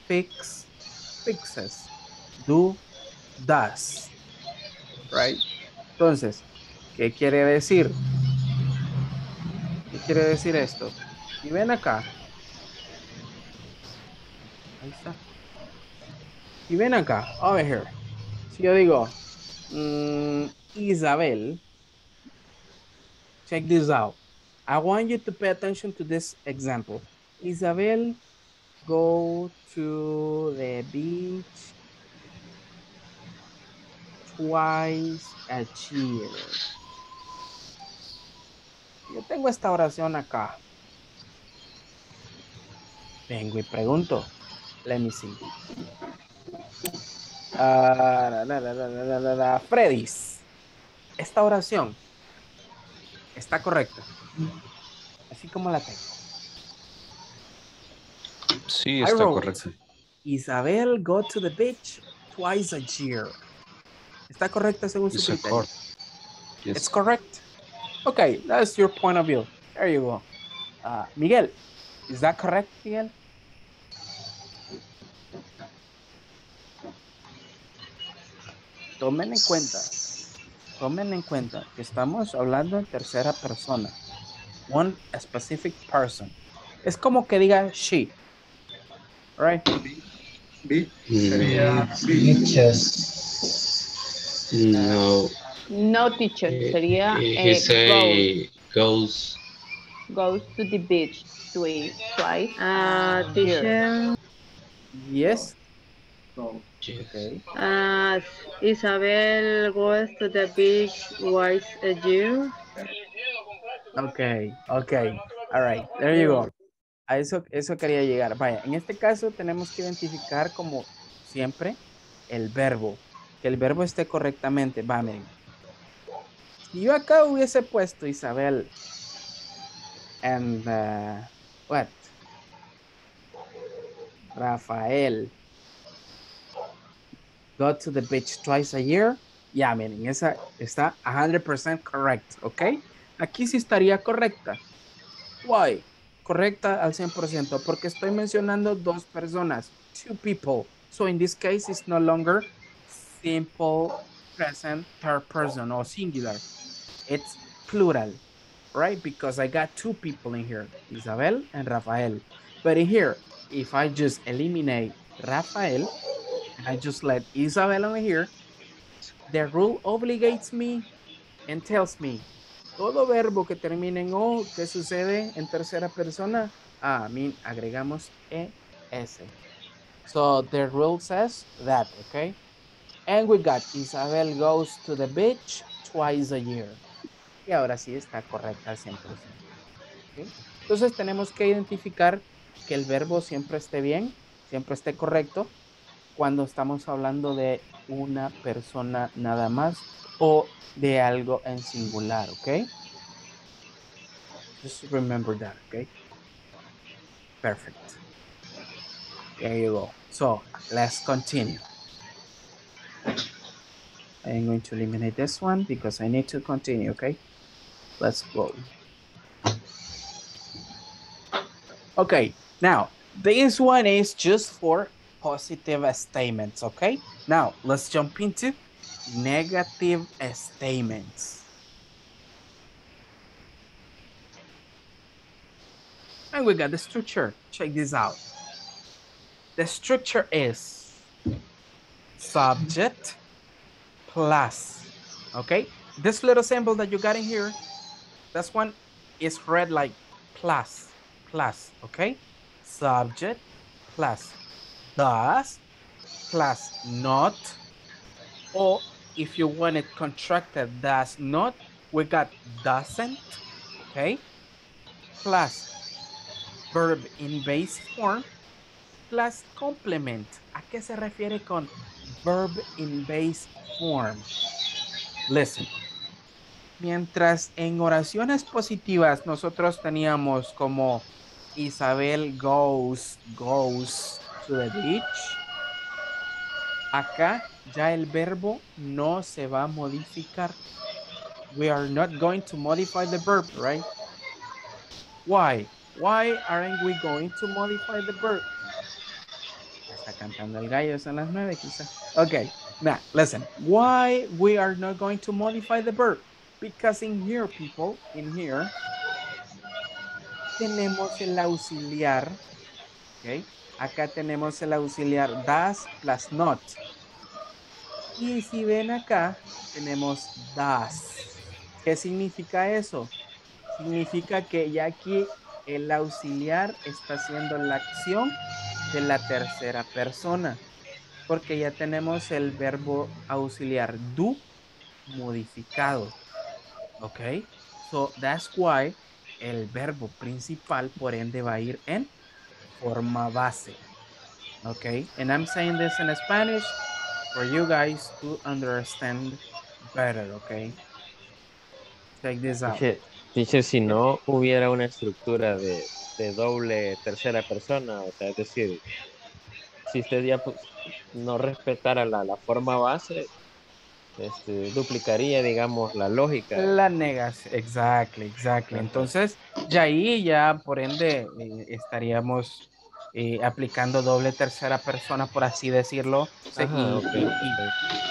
Fix, fixes. Do, does. Right? Entonces, ¿qué quiere decir? ¿Qué quiere decir esto? Y ven acá. Ahí está. Y ven acá. Over here. Si yo digo, Isabel, check this out. I want you to pay attention to this example. Isabel, go to the beach twice a year. Yo tengo esta oración acá. Vengo y pregunto. Let me see. Freddy's. Esta oración está correcta. Así como la tengo. Sí, está correcto. Isabel go to the beach twice a year. ¿Está correcta según su criterio? Yes. It's correct. Okay, that's your point of view. There you go. Miguel, is that correct, Miguel? Tomen en cuenta que estamos hablando en tercera persona. One specific person. Es como que diga she. Right. Teachers. No teachers. Sería he say goes to the beach twice. Teacher. Yes. Okay. Isabel goes to the beach twice a year. Okay. All right. There you go. A eso quería llegar. Vaya, en este caso tenemos que identificar como siempre el verbo. Que el verbo esté correctamente. Va, miren. Si yo acá hubiese puesto Isabel. And what? Rafael. Go to the beach twice a year. Ya, miren, esa está 100% correct. ¿Ok? Aquí sí estaría correcta. Why? Correcta al 100%, porque estoy mencionando dos personas, two people. So in this case, it's no longer simple present third person or singular. It's plural, right? Because I got two people in here, Isabel and Rafael. But in here, if I just eliminate Rafael, and I just let Isabel over here, the rule obligates me and tells me, todo verbo que termine en O, que sucede en tercera persona, I mean, agregamos ES. So the rule says that, okay? And we got Isabel goes to the beach twice a year. Y ahora sí está correcta al 100%. ¿Okay? Entonces tenemos que identificar que el verbo siempre esté bien, siempre esté correcto, cuando estamos hablando de una persona nada más o de algo en singular, ¿ok? Just remember that, ¿ok? Perfect. There you go. So, let's continue. I'm going to eliminate this one because I need to continue, okay? Let's go. Okay, now, this one is just for positive statements, okay? Now, let's jump into negative statements. And we got the structure. Check this out. The structure is subject plus, okay? This little symbol that you got in here, this one is read like plus, okay? Subject plus does plus not, or if you want it contracted, does not, we got doesn't, okay? Plus verb in base form, plus complement. ¿A qué se refiere con verb in base form? Listen. Mientras en oraciones positivas nosotros teníamos como Isabel goes to the beach, acá ya el verbo no se va a modificar. We are not going to modify the verb, right? Why? Why aren't we going to modify the verb? Está cantando el gallo, son las 9 quizás. Okay, now listen. Why we are not going to modify the verb? Because in here, people, in here, tenemos el auxiliar, okay? Acá tenemos el auxiliar does plus not. Y si ven acá, tenemos does. ¿Qué significa eso? Significa que ya aquí el auxiliar está haciendo la acción de la tercera persona. Porque ya tenemos el verbo auxiliar do modificado. Okay, so that's why el verbo principal por ende va a ir en forma base. Okay, and I'm saying this in Spanish for you guys to understand better, okay? Check this out. Teacher, si no hubiera una estructura de doble tercera persona, o sea, es decir, si usted ya no respetara la forma base, duplicaría, digamos, la lógica. La negas, exactly. Entonces, ya ahí, ya por ende, estaríamos aplicando doble tercera persona, por así decirlo. Ajá,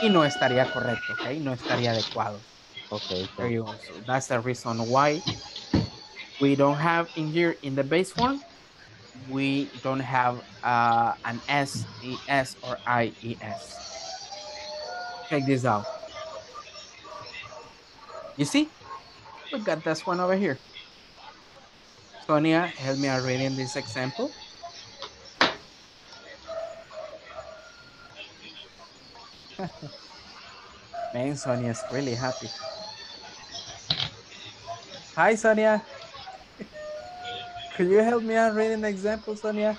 y no estaría correcto, ¿ok? No estaría adecuado. Okay. There you go. So that's the reason why we don't have in here, in the base form, we don't have an S, ES, or IES. Check this out. You see? We got this one over here. Sonia, help me out reading this example. Man, Sonia's really happy. Hi, Sonia. Could you help me out reading the example, Sonia?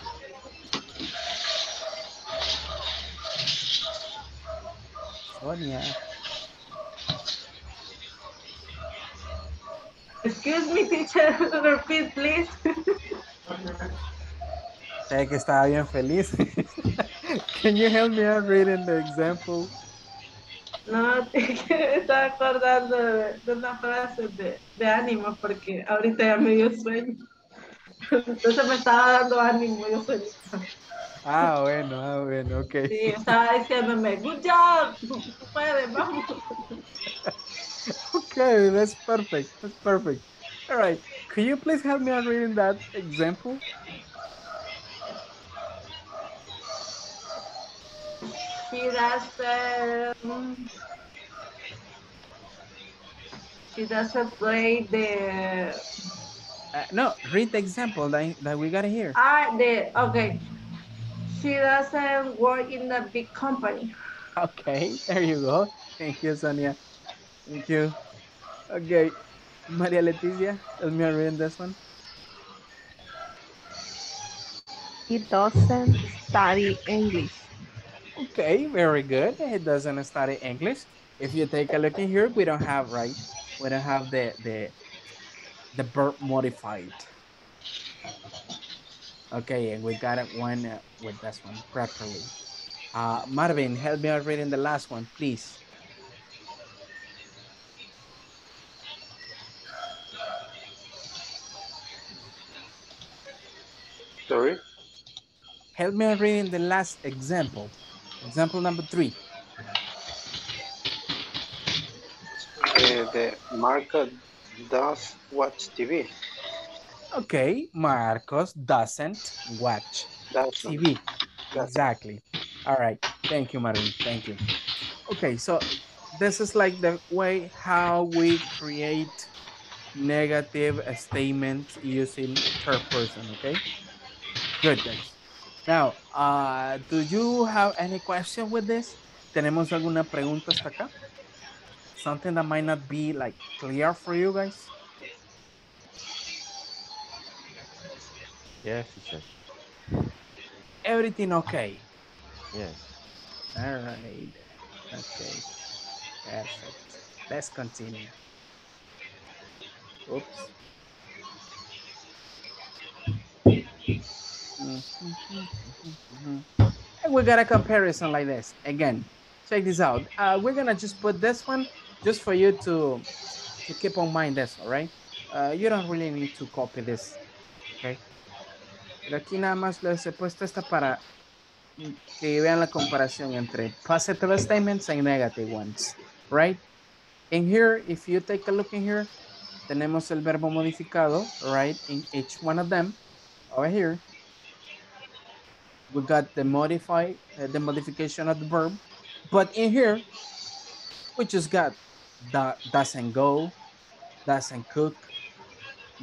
Sonia. Excuse me, teacher. Repeat, please. Sé que estaba bien feliz. Can you help me out reading the example? No, estaba acordando de una frase de ánimo porque ahorita ya me dio sueño. Entonces me estaba dando ánimo, yo feliz. Ah, bueno, ok. Sí, estaba diciéndome, good job, tú puedes, vamos. Okay, that's perfect, that's perfect. All right, could you please help me on reading that example? See, that's she doesn't play the... no, read the example that we got here. Okay. She doesn't work in the big company. Okay, there you go. Thank you, Sonia. Thank you. Okay, María Leticia, help me read this one. He doesn't study English. Okay, very good. He doesn't study English. If you take a look in here, we don't have, right? We don't have the verb modified. Okay, and we got it one with this one properly. Marvin, help me out reading the last one, please. Sorry? Help me out reading the last example. Example number 3. The Marcos does watch TV. Okay, Marcos doesn't watch TV. Exactly. All right. Thank you, Marin. Thank you. Okay, so this is like the way how we create negative statements using third person. Okay. Good, guys. Now, do you have any question with this? ¿Tenemos alguna pregunta hasta acá? Something that might not be like clear for you guys? Yes, teacher. Everything okay? Yes. All right. Okay. Perfect. Let's continue. Oops. And we got a comparison like this. Again, check this out. We're going to just put this one just for you to keep on mind this, all right? You don't really need to copy this, okay? Pero aquí nada más les he puesto esta para que vean la comparación entre positive statements and negative ones, right? In here, if you take a look in here, tenemos el verbo modificado, right? In each one of them, over here, we got the modify, the modification of the verb, but in here, we just got doesn't go, doesn't cook,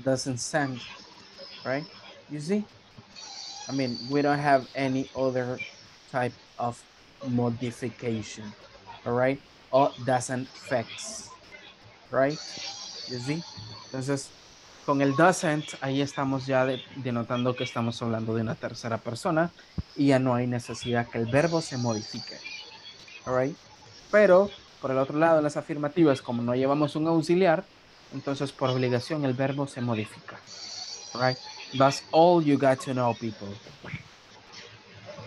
doesn't send, right? You see? I mean, we don't have any other type of modification, all right? Or doesn't fix, right? You see? Entonces, con el doesn't, ahí estamos ya denotando que estamos hablando de una tercera persona y ya no hay necesidad que el verbo se modifique, all right? Pero, por el otro lado, en las afirmativas, como no llevamos un auxiliar, entonces por obligación el verbo se modifica, all right? That's all you got to know, people.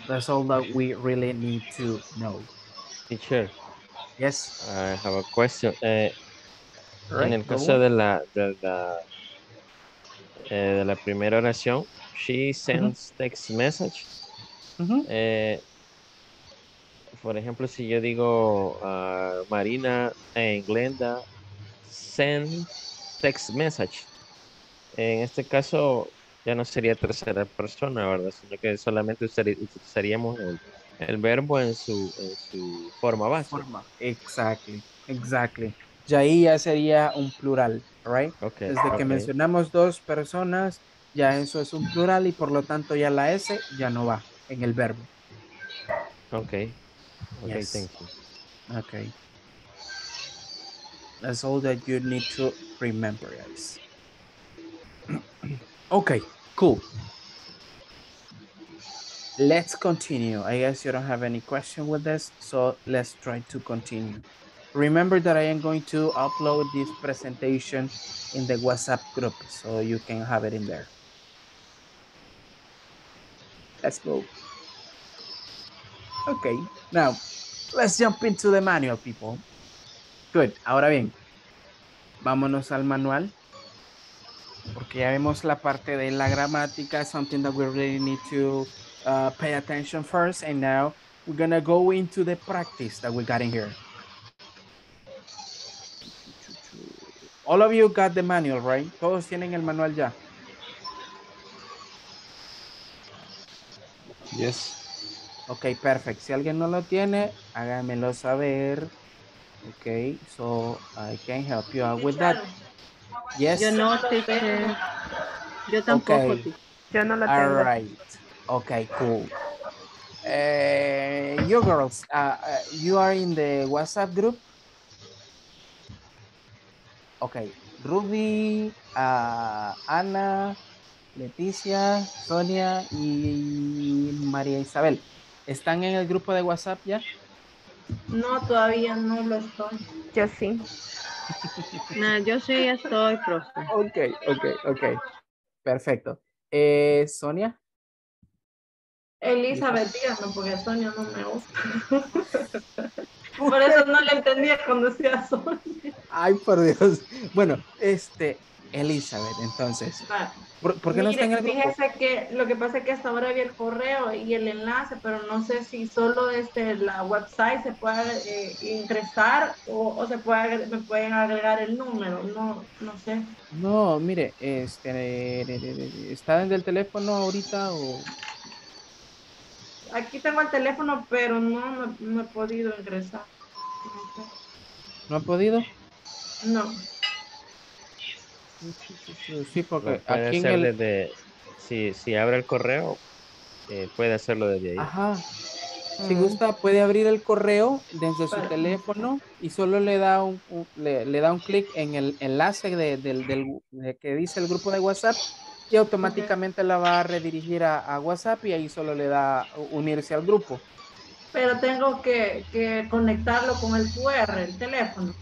That's all that we really need to know. Teacher. Yes. I have a question. En el caso de la primera oración, she sends text message. Por ejemplo, si yo digo Marina and Glenda send text message. En este caso, ya no sería tercera persona, ¿verdad? Sino que solamente utilizaríamos el verbo en su forma base. Exactly, exactly. Y ahí ya sería un plural, right? Okay, desde que mencionamos dos personas, ya eso es un plural y por lo tanto ya la S ya no va en el verbo. Okay. Okay, yes. Thank you. Okay. That's all that you need to remember, guys. Okay, cool. Let's continue. I guess you don't have any question with this, so let's try to continue. Remember that I am going to upload this presentation in the WhatsApp group, so you can have it in there. Let's go. Okay, now let's jump into the manual, people. Good, ahora bien, vámonos al manual. porque ya vemos la parte de la gramática, something that we really need to pay attention first, and now we're gonna go into the practice that we got in here. All of you got the manual, right? Todos tienen el manual ya. Yes. Okay, perfect. Si alguien no lo tiene, hágamelo saber. Okay, so I can help you out with that. Yes. Yo no, teacher. Yo tampoco. Okay. Yo no lo tengo. All right. Okay, cool. You girls, you are in the WhatsApp group? Okay. Rudy, Ana, Leticia, Sonia y María Isabel. ¿Están en el grupo de WhatsApp ya? No, todavía no lo estoy. Yo sí. No, yo sí estoy, profe. Ok, ok, ok. Perfecto. ¿Sonia? Elizabeth, díganlo, porque Sonia no me gusta. Por eso no le entendía cuando decía Sonia. Ay, por Dios. Bueno, Elizabeth, entonces. Vale. ¿Por qué mire, no está en el grupo? Fíjese que lo que pasa es que hasta ahora había el correo y el enlace, pero no sé si solo desde la website se puede ingresar o se puede, me pueden agregar el número, no sé. No, mire, ¿está desde el teléfono ahorita o...? Aquí tengo el teléfono, pero no he podido ingresar. No sé. ¿No ha podido? No. Sí, porque aquí en el... desde, si abre el correo, puede hacerlo desde ahí. Ajá. Si gusta, puede abrir el correo desde su teléfono y solo le da un clic en el enlace de que dice el grupo de WhatsApp y automáticamente la va a redirigir a WhatsApp y ahí solo le da unirse al grupo. Pero tengo que conectarlo con el QR, el teléfono.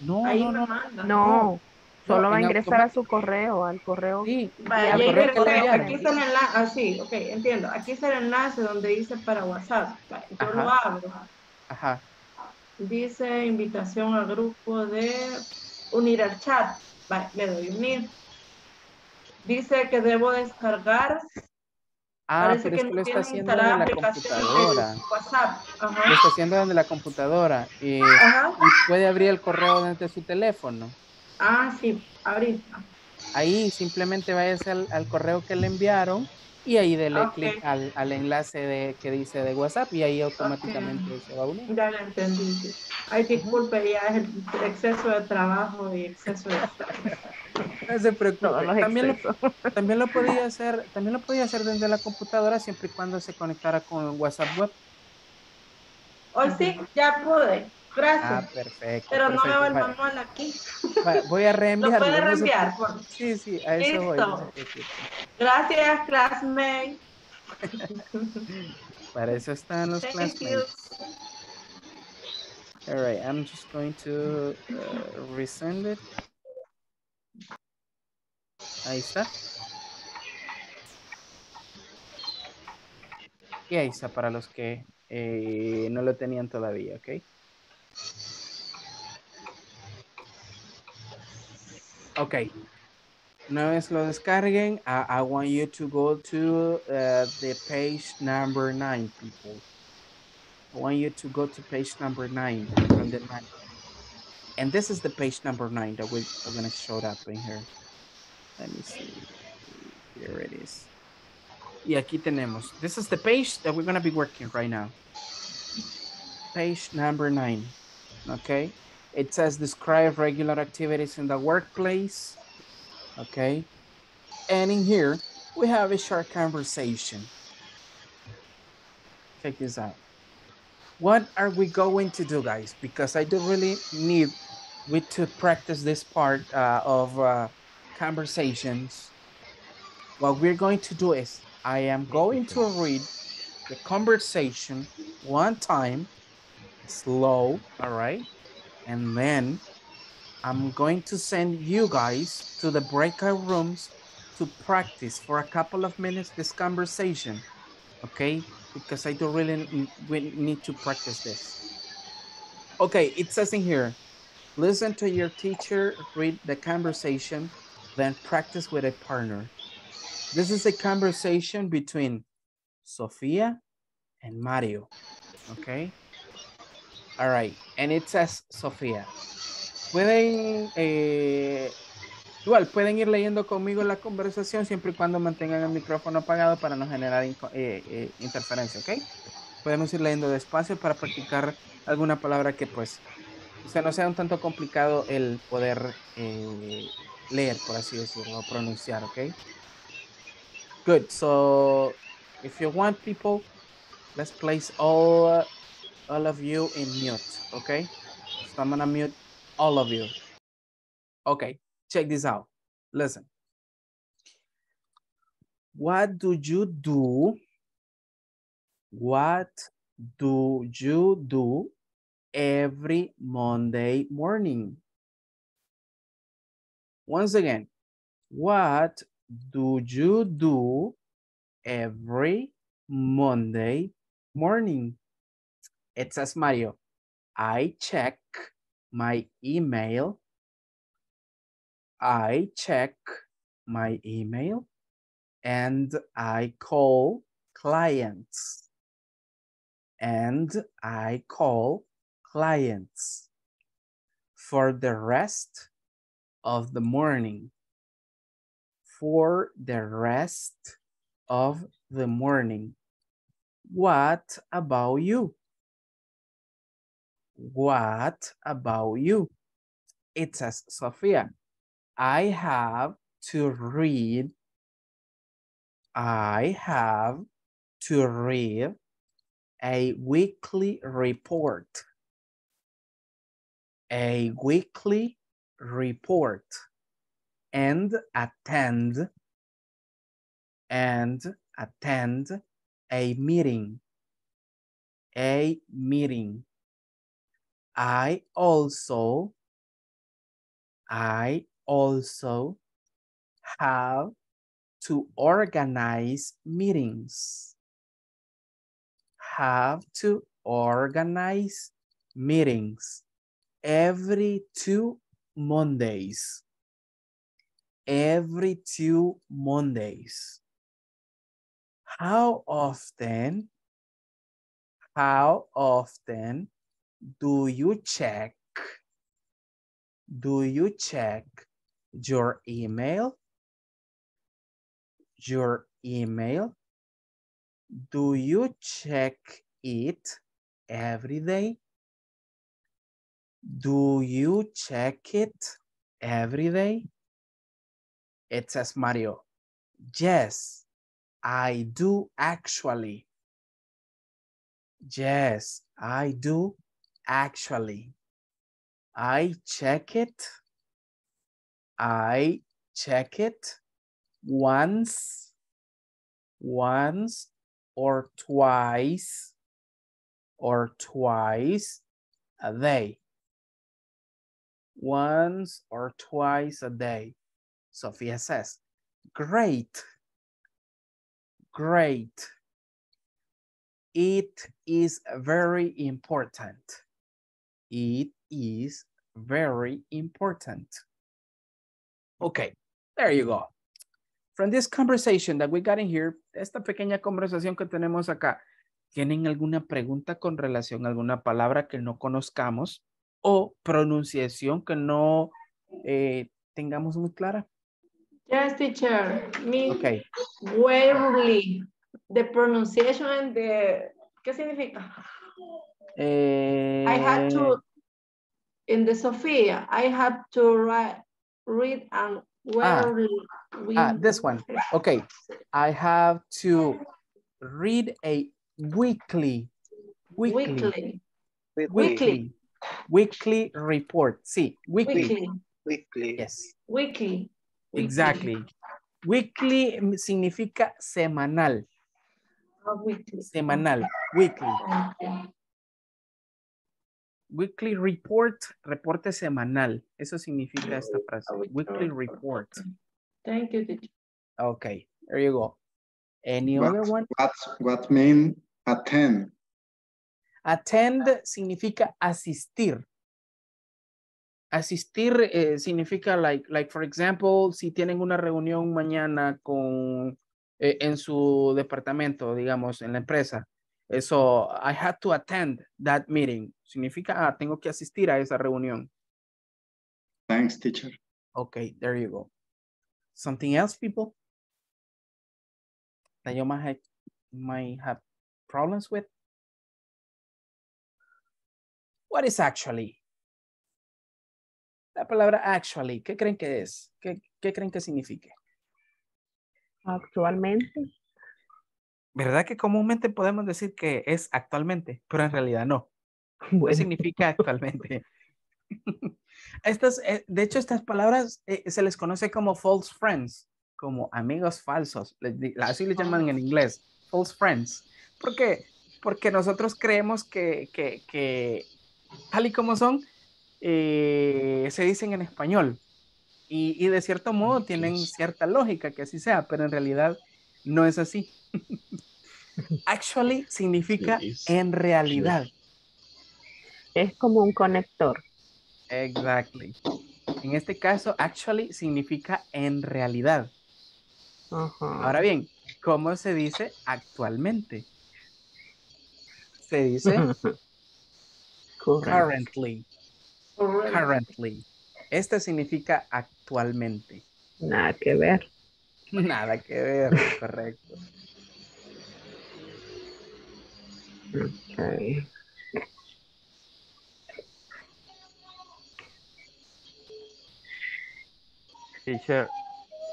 No, ahí no, no. No. Solo va a ingresar a su correo, al correo. Sí, vale, al correo que aquí está el enlace, sí, ok, entiendo. Aquí está el enlace donde dice para WhatsApp. Yo lo abro. Ajá. Dice invitación al grupo de unir al chat. Vale, le doy unir. Dice que debo descargar. Ah, parece pero que lo está haciendo desde la computadora. Ajá. Lo está haciendo desde la computadora. Y puede abrir el correo desde su teléfono. Ah, sí, abrir. Ahí simplemente váyase al correo que le enviaron y ahí dele clic al enlace que dice de WhatsApp y ahí automáticamente se va a unir. Ya lo entendí. Ay, disculpe, ya es el exceso de trabajo y exceso de no se preocupe. También lo podía hacer desde la computadora siempre y cuando se conectara con WhatsApp Web. Hoy sí, ya pude. Gracias. Ah, perfecto. Pero perfecto, no veo el manual aquí. Vale, voy a reenviar. ¿Lo puede reenviar? Sí, sí, a eso voy. Gracias, classmate. Para eso están los classmates. All right, I'm just going to resend it. Ahí está. Y ahí está para los que no lo tenían todavía, ¿ok? Okay, una vez lo descarguen, I want you to go to the page number 9, people. I want you to go to page number 9 from the manual. And this is the page number 9 that we're going to show up in here. Let me see. Here it is. Y aquí tenemos. This is the page that we're going to be working right now. Page number 9. Okay, it says describe regular activities in the workplace. Okay, and in here we have a short conversation. Check this out. What are we going to do, guys? Because I do really need we to practice this part of conversations. What we're going to do is I am going to read the conversation one time. Slow, all right, and then I'm going to send you guys to the breakout rooms to practice for a couple of minutes this conversation, okay? Because I do really need to practice this. Okay, it says in here, listen to your teacher, read the conversation, then practice with a partner. This is a conversation between Sofia and Mario, okay? All right, and it says Sofia. Pueden, igual, pueden ir leyendo conmigo la conversación siempre y cuando mantengan el micrófono apagado para no generar interferencia, ¿ok? Podemos ir leyendo despacio para practicar alguna palabra que, pues, o sea, no sea un tanto complicado el poder leer, por así decirlo, o pronunciar, ¿ok? Good, so if you want, people, let's place all of you in mute, okay? So I'm gonna mute all of you. Okay, check this out. Listen. What do you do? What do you do every Monday morning? Once again, what do you do every Monday morning? It says Mario, I check my email. I check my email and I call clients. And I call clients for the rest of the morning. For the rest of the morning. What about you? What about you? It says Sophia, I have to read. I have to read a weekly report. A weekly report. And attend a meeting. A meeting. I also have to organize meetings. Have to organize meetings every 2 Mondays. Every 2 Mondays. How often do you check your email? Do you check it every day? Do you check it every day? It says Mario, yes, I do actually. Yes, I do. Actually, I check it once or twice a day. Once or twice a day. Sophia says, great. It is very important. It is very important. Okay, there you go. From this conversation that we got in here, esta pequeña conversación que tenemos acá, ¿tienen alguna pregunta con relación a alguna palabra que no conozcamos o pronunciación que no tengamos muy clara? Yes, teacher. Me, okay. Weirdly, the pronunciation and the... ¿Qué significa? I had to, in the Sophia, I had to read and where this one. Okay. I have to read a weekly report. See, weekly. Yes. Weekly. Exactly. Weekly significa semanal. Weekly. Semanal. Weekly. Okay. Weekly report, reporte semanal. Eso significa esta frase. Weekly report. Thank you, teacher. Okay, there you go. Any other one? What mean attend? Attend significa asistir. Asistir significa, like for example, si tienen una reunión mañana con, en su departamento, digamos, en la empresa. So, I had to attend that meeting. Significa, ah, tengo que asistir a esa reunión. Thanks, teacher. Okay, there you go. Something else, people? That you might have problems with? What is actually? La palabra actually, ¿qué creen que es? ¿Qué creen que signifique? Actualmente. ¿Verdad que comúnmente podemos decir que es actualmente? Pero en realidad no. Bueno. ¿Qué significa actualmente? Estas, de hecho, estas palabras se les conoce como false friends, como amigos falsos. Así le llaman en inglés, false friends. ¿Por qué? Porque nosotros creemos que tal y como son, se dicen en español. Y de cierto modo tienen cierta lógica que así sea, pero en realidad no es así. Actually significa en realidad. Es como un conector. Exactly. En este caso, actually significa en realidad. Uh-huh. Ahora bien, ¿cómo se dice actualmente? Se dice currently. Currently. Este significa actualmente. Nada que ver. Nada que ver, correcto. Okay. Teacher.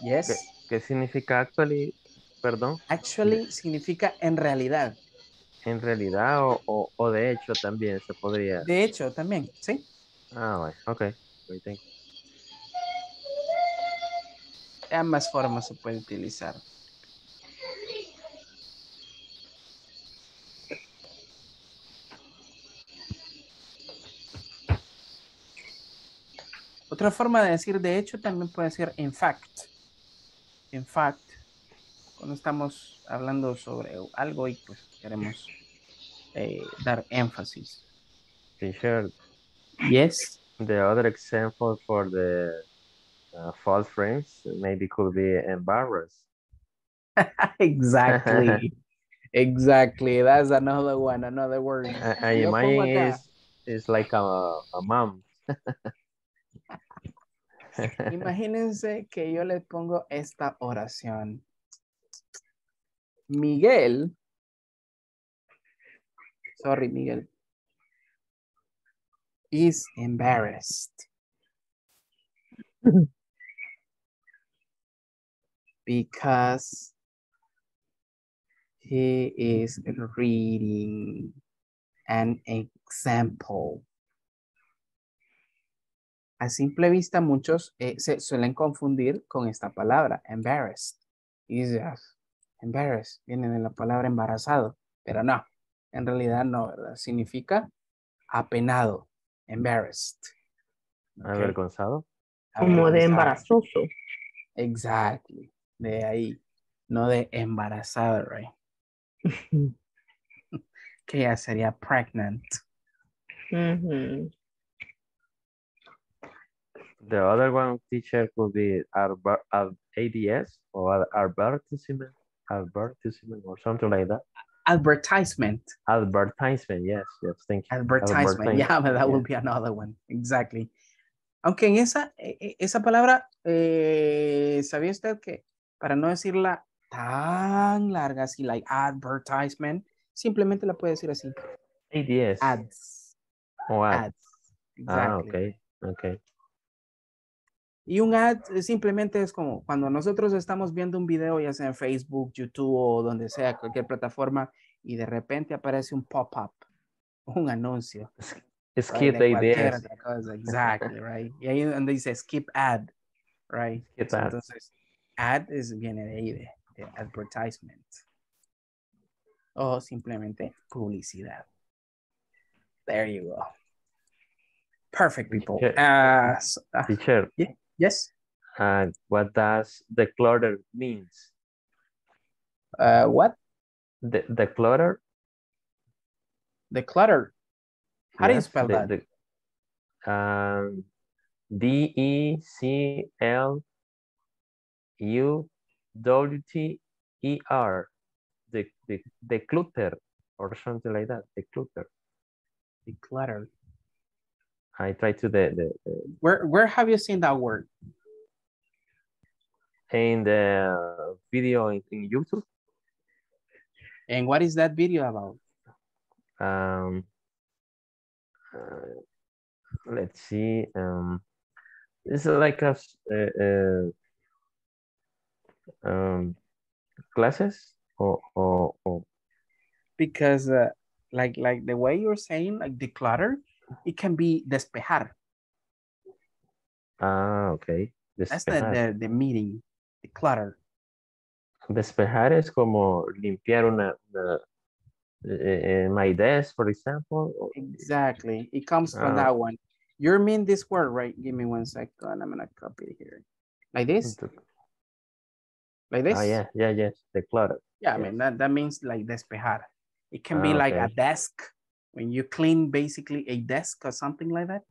Yes. ¿Qué significa actually? Perdón. Actually significa en realidad. En realidad o de hecho también se podría. De hecho también, ¿sí? Ah, bueno, ok. Thank you. Ambas formas se pueden utilizar. Otra forma de decir de hecho también puede ser in fact. In fact, cuando estamos hablando sobre algo y pues queremos dar énfasis. Teacher, yes. The other example for the false friends maybe could be embarrassed. Exactly. Exactly. That's another one, another word. I imagine it's like a mom. Imagínense que yo les pongo esta oración. Miguel. Sorry, Miguel. Is embarrassed. Because he is reading an example. A simple vista muchos se suelen confundir con esta palabra, embarrassed. Y dice, embarrassed, viene de la palabra embarazado, pero no, en realidad no, ¿verdad? Significa apenado, embarrassed. Okay. Avergonzado. Como de embarazoso. Exactly, de ahí, no de embarazado, right? Que ya sería pregnant. Mm-hmm. The other one, teacher, could be ADS or advertisement, advertisement or something like that. Advertisement. Advertisement, yes, yes, thank you. Advertisement, yeah, but that would be another one, exactly. Aunque en esa palabra, ¿sabía usted que para no decirla tan larga, así, like advertisement, simplemente la puede decir así? ADS. Ads. Oh, ads. Exactly. Ah, ok, ok. Y un ad simplemente es como cuando nosotros estamos viendo un video, ya sea en Facebook, YouTube o donde sea, cualquier plataforma, y de repente aparece un pop-up, un anuncio. Skip the ideas. Exactly, right. Y ahí donde dice skip ad, right? Skip ad. Entonces, ad viene de ahí, de advertisement. O simplemente publicidad. There you go. Perfect, people. Teacher. Yeah. Yes. And what does declutter means? What? Declutter. Declutter. How do you spell that? declutter, the clutter or something like that, the clutter. The clutter. I try to Where have you seen that word? In the video in YouTube. And what is that video about? Let's see. It's like a classes or because like the way you're saying, like declutter, it can be despejar. Ah, okay. Despejar. That's the meaning. Declutter. Despejar es como limpiar una my desk, for example. Exactly. It comes from that one. You mean this word, right? Give me 1 second. I'm going to copy it here. Like this? Like this? Oh, yeah. Yeah, yes. Declutter. Yeah, yes. I mean, that means like despejar. It can be like a desk. When you clean basically a desk or something like that,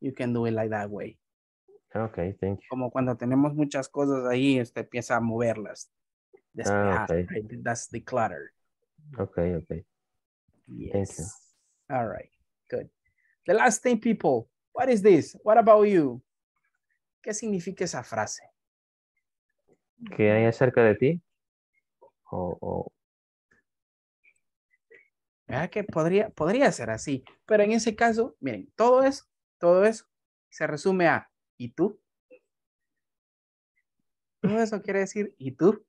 you can do it like that way. Okay, thank you. Como cuando tenemos muchas cosas ahí, usted empieza a moverlas. Despejar, okay. Right? That's declutter. Okay, okay. Yes. Thank you. All right, good. The last thing, people. What is this? What about you? ¿Qué significa esa frase? ¿Qué hay acerca de ti? ¿Verdad que podría ser así? Pero en ese caso, miren, todo eso se resume a ¿y tú? Todo eso quiere decir ¿y tú?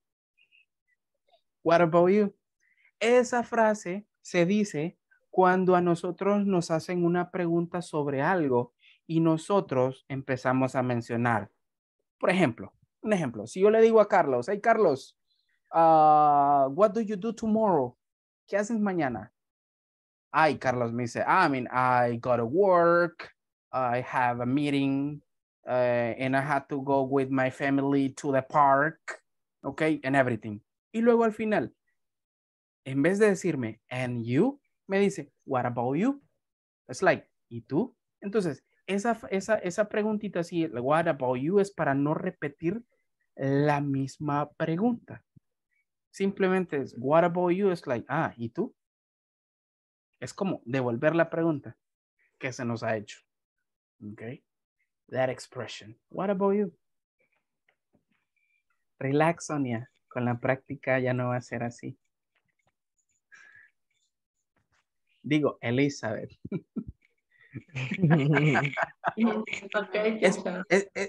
What about you? Esa frase se dice cuando a nosotros nos hacen una pregunta sobre algo y nosotros empezamos a mencionar. Por ejemplo, un ejemplo. Si yo le digo a Carlos, hey Carlos, what do you do tomorrow? ¿Qué haces mañana? Ay, Carlos me dice, I mean, I got to work, I have a meeting, and I had to go with my family to the park, okay, and everything. Y luego al final, en vez de decirme, and you, me dice, what about you? It's like, ¿y tú? Entonces, esa preguntita así, what about you, es para no repetir la misma pregunta. Simplemente es, what about you, es like, ah, ¿y tú? Es como devolver la pregunta que se nos ha hecho. Okay. That expression. What about you? Relax, Sonia. Con la práctica ya no va a ser así. Digo, Elizabeth.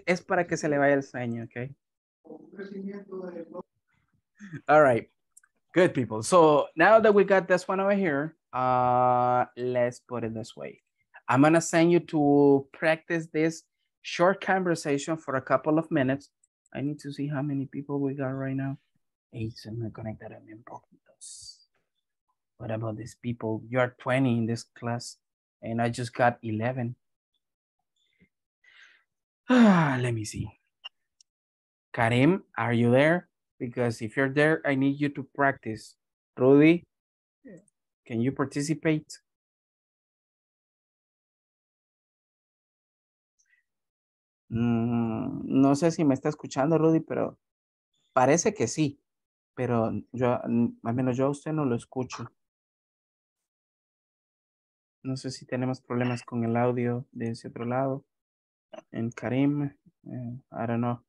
es para que se le vaya el sueño, okay? All right. Good, people. So now that we got this one over here, let's put it this way. I'm going to send you to practice this short conversation for a couple of minutes. I need to see how many people we got right now. Hey, se me conectaron bien poquitos. What about these people? You're 20 in this class, and I just got 11. Let me see. Karim, are you there? Because if you're there, I need you to practice. Rudy, can you participate? No sé si me está escuchando, Rudy, pero parece que sí. Pero yo, al menos yo a usted no lo escucho. No sé si tenemos problemas con el audio de ese otro lado. En Karim, I don't know.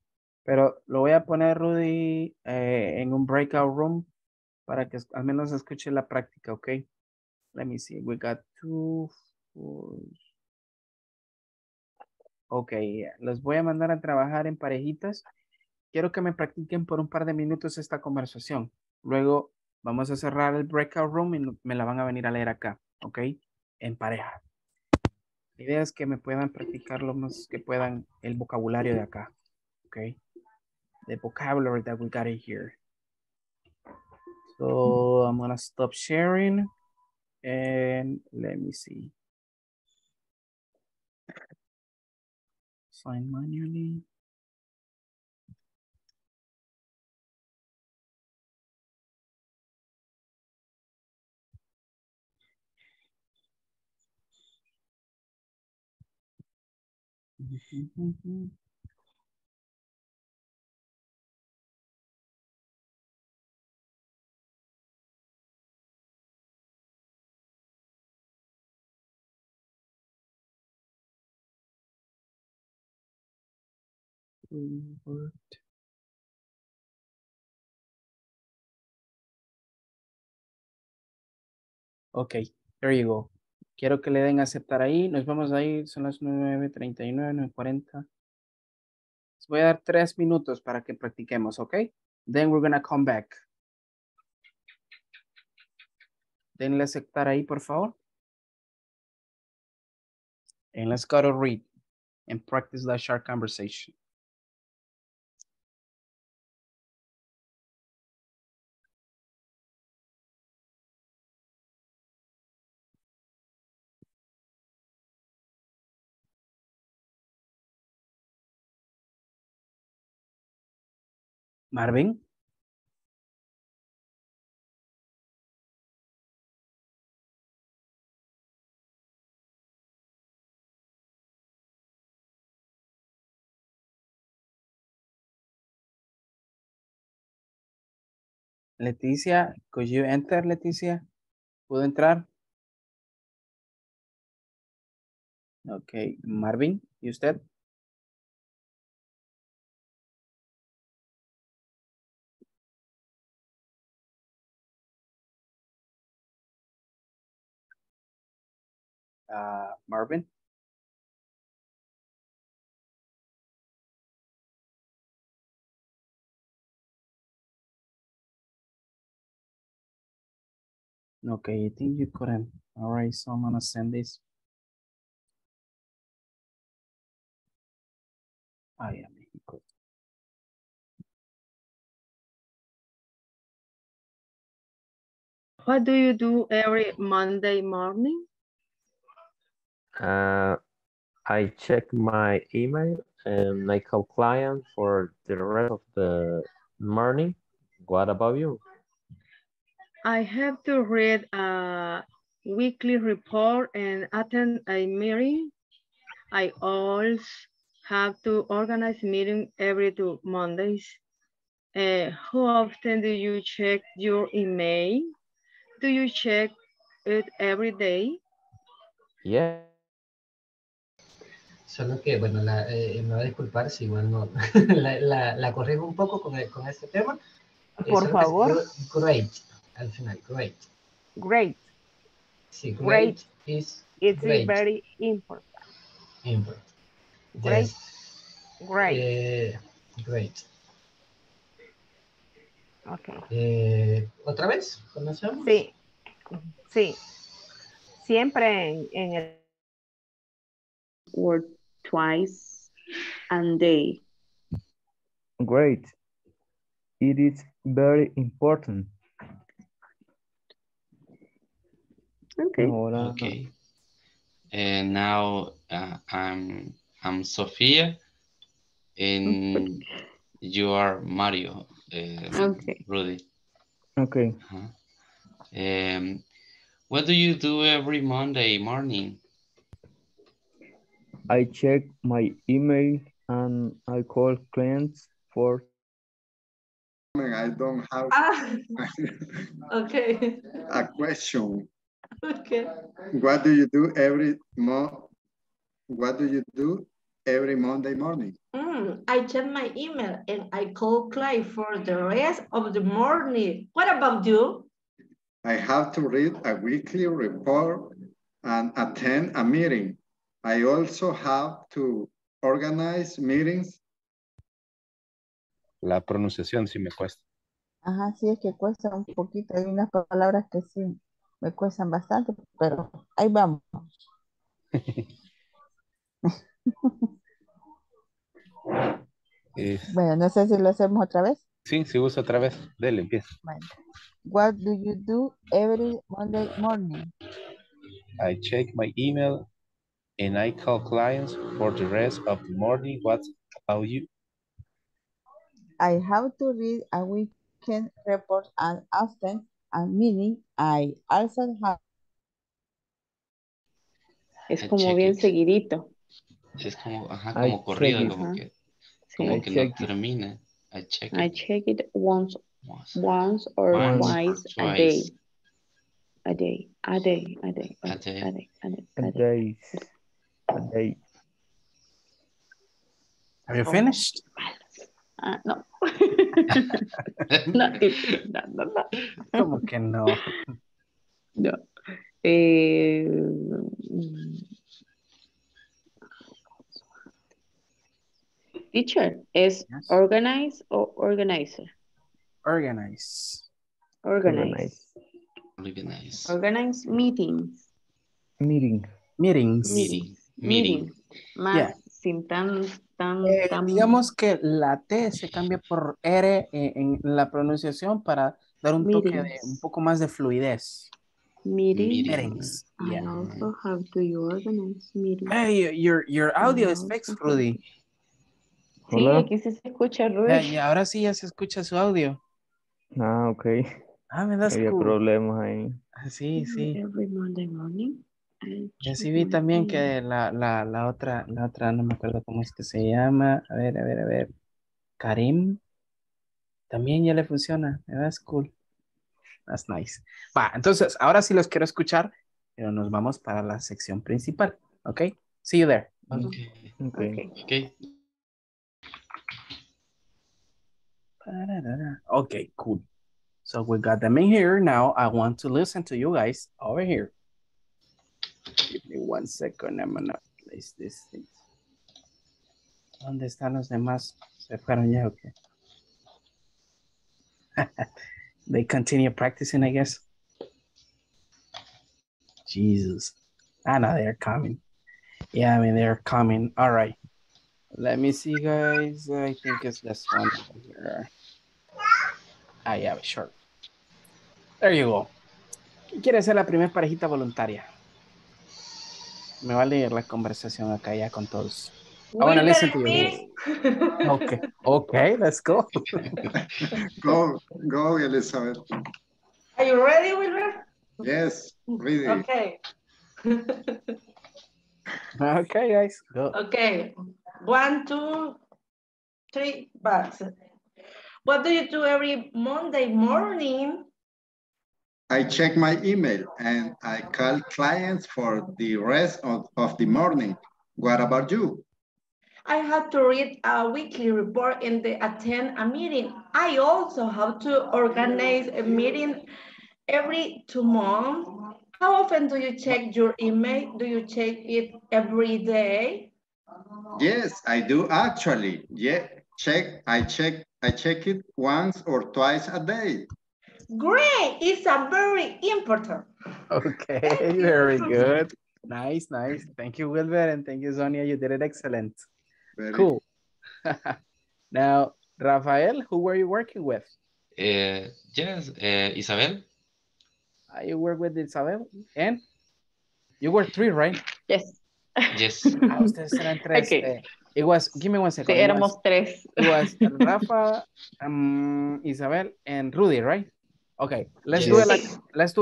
Pero lo voy a poner, Rudy, en un breakout room para que al menos escuche la práctica, ¿ok? Let me see. We got 2, 4. Ok, yeah. Los voy a mandar a trabajar en parejitas. Quiero que me practiquen por un par de minutos esta conversación. Luego vamos a cerrar el breakout room y me la van a venir a leer acá, ¿ok? En pareja. La idea es que me puedan practicar lo más que puedan el vocabulario de acá, ¿ok? The vocabulary that we got in here. So I'm going to stop sharing and let me see. Sign manually. Worked. Ok, there you go. Quiero que le den a aceptar ahí. Nos vamos a ir, son las 9:39, 9:40. Les voy a dar 3 minutos para que practiquemos, ok? Then we're gonna come back. Denle aceptar ahí, por favor. And let's go to read and practice that short conversation. Marvin? Leticia, could you enter, Leticia? ¿Puedo entrar? Okay, Marvin, ¿y usted? Marvin? Okay, I think you couldn't. All right, so I'm gonna send this. Oh, yeah, maybe good. What do you do every Monday morning? I check my email and I call clients for the rest of the morning. What about you? I have to read a weekly report and attend a meeting. I also have to organize meeting every 2 Mondays. How often do you check your email? Do you check it every day? Yeah. Solo que, bueno, me va a disculpar si igual no, la corrijo un poco con este tema. Por favor. Great, al final, great. Great. Sí, great is it's great. Very important. Important. Great. Yes. Great. Great. Okay. ¿Otra vez? ¿Conocemos? Sí, sí. Siempre en el... Or twice a day. Great. It is very important. Okay. Okay. And now I'm Sofia, and you are Mario. Okay. Rudy. Okay. What do you do every Monday morning? I check my email and I call clients for... I don't have okay. a question. Okay. What do you do every Monday morning? I check my email and I call clients for the rest of the morning. What about you? I have to read a weekly report and attend a meeting. I also have to organize meetings. La pronunciación sí me cuesta. Ajá, sí, es que cuesta un poquito. Hay unas palabras que sí me cuestan bastante, pero ahí vamos. Bueno, no sé si lo hacemos otra vez. Sí, si usa otra vez. Dele, empieza. Bueno. What do you do every Monday morning? I check my email and I call clients for the rest of the morning. What about you? I have to read a weekend report and often a meeting. I also have... Es como bien seguidito. Es como, ajá, como corrido, it, como, que, sí, como que no termina. I check it. I check it once or twice a day. A day. Have you finished? No. No. ¿Cómo que no? No. Teacher, ¿es yes. organize o organizer? Organize meetings. Meeting. Más yeah. sin tan... Digamos que la T se cambia por R en la pronunciación para dar un toque de un poco más de fluidez. Meetings. Yeah. And also how do you organize meetings? Hey, your audio is fixed, Rudy. Hola. Sí, aquí sí se escucha, Rudy. Y ahora sí ya se escucha su audio. Ah, ok. Ah, me das cool. problemas ahí. Sí, sí. Every Monday morning. Yo sí vi también que la otra, no me acuerdo cómo es que se llama. A ver. Karim. También ya le funciona. Me das cool. That's nice. Va, entonces, ahora sí los quiero escuchar, pero nos vamos para la sección principal. Ok. See you there. Okay. Okay, cool. So we got them in here. Now I want to listen to you guys over here. Give me 1 second. I'm gonna place this thing. ¿Dónde están los demás? ¿Se fueron ya o qué? They continue practicing, I guess. Jesus. I know they're coming. Yeah, I mean, they're coming. All right. Let me see, guys. I think it's this one over here. I have it short. There you go. ¿Quién quiere ser la primera parejita voluntaria? Me va a leer la conversación acá ya con todos. I want to listen to you. Okay, let's go. Go, Elizabeth. Are you ready, Wilber? Yes, ready. Okay. Okay, guys, go. Okay, 1, 2, 3, but... What do you do every Monday morning? I check my email and I call clients for the rest of the morning. What about you? I have to read a weekly report and attend a meeting. I also have to organize a meeting every 2 months. How often do you check your email? Do you check it every day? Yes, I do actually. Yeah, I check it once or twice a day. Great, it's a very important. Okay, very good. Nice. Thank you, Wilber, and thank you, Sonia. You did it excellent. Very cool. Now, Rafael, who were you working with? Yes, Isabel. You work with Isabel, and you were 3, right? Yes. Ustedes eran 3. Okay. It was, give me 1 second. Sí, éramos 3. It was Rafa, Isabel, and Rudy, right? Okay, let's do it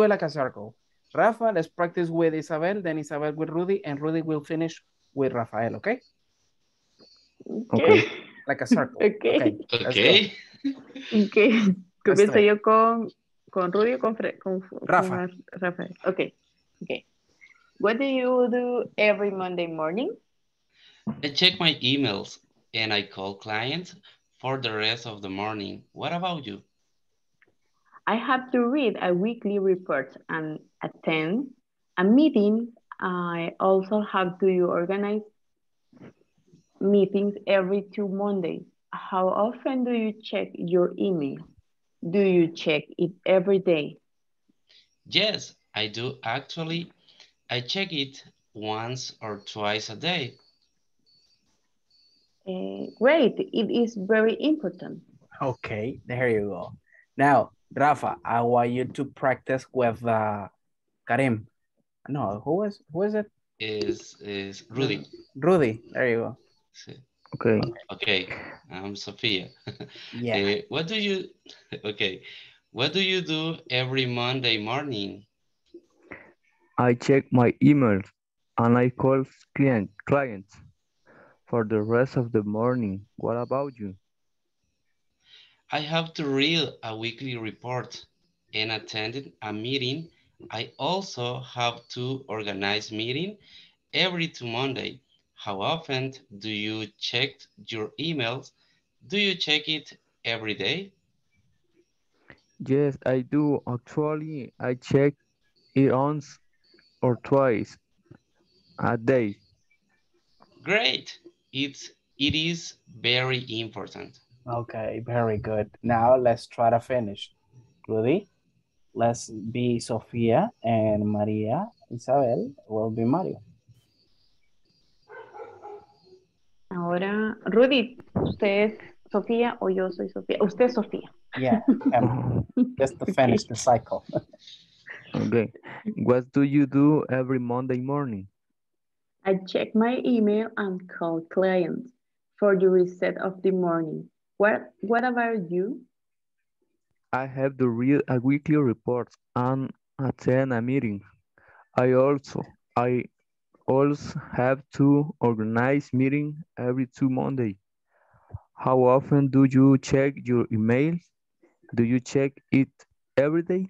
like a circle. Rafa, let's practice with Isabel, then Isabel with Rudy, and Rudy will finish with Rafael, okay? Okay. Like a circle. Okay. Comienzo yo con Rudy o con Rafa. Con Rafael. Okay. What do you do every Monday morning? I check my emails and I call clients for the rest of the morning. What about you? I have to read a weekly report and attend a meeting. I also have to organize meetings every 2 Mondays. How often do you check your email? Do you check it every day? Yes, I do actually. I check it once or twice a day. Great, it is very important. Okay, there you go. Now, Rafa, I want you to practice with Karim. No, who is it? Is Rudy. Rudy, there you go. Okay. I'm Sophia. Yeah. What do you do every Monday morning? I check my emails and I call clients. for the rest of the morning. What about you? I have to read a weekly report and attend a meeting. I also have to organize meeting every 2 Mondays. How often do you check your emails? Do you check it every day? Yes, I do. Actually, I check it once or twice a day. Great. It is very important. Okay, very good. Now let's try to finish. Rudy, let's be Sofia and Maria Isabel will be Mario. Ahora, Rudy, usted es Sofía o yo soy Sofía. Usted es Sofía. Yeah, just to finish the cycle. Okay. What do you do every Monday morning? I check my email and call clients for the reset of the morning. What about you? I have to read a weekly report and attend a meeting. I also have to organize meeting every 2 Mondays. How often do you check your email? Do you check it every day?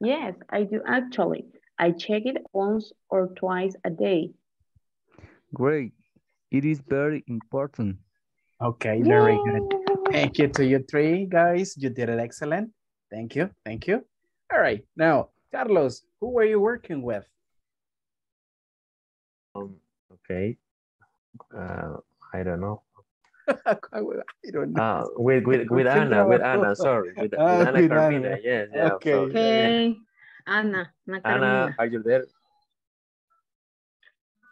Yes, I do actually. I check it once or twice a day. Great. It is very important. Okay, very good. Thank you to you three, guys. You did it excellent. Thank you. Thank you. All right. Now, Carlos, who were you working with? Okay. I don't know. I don't know. With Ana, sorry. With Ana Carmina, yes. Yeah, okay. Okay. Yeah. Ana, are you there?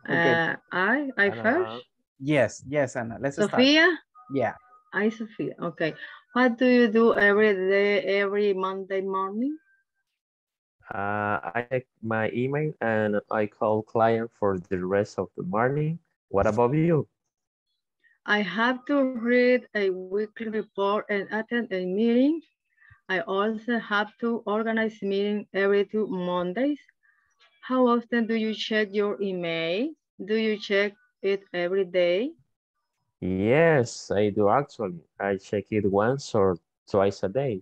Okay. I Ana, first? Yes, Ana. Let's Sofia? Start. Sofia? Yeah. I, Sofia. Okay. What do you do every Monday morning? I check my email and I call client for the rest of the morning. What about you? I have to read a weekly report and attend a meeting. I also have to organize meeting every 2 Mondays. How often do you check your email? Do you check it every day? Yes, I do actually. I check it once or twice a day.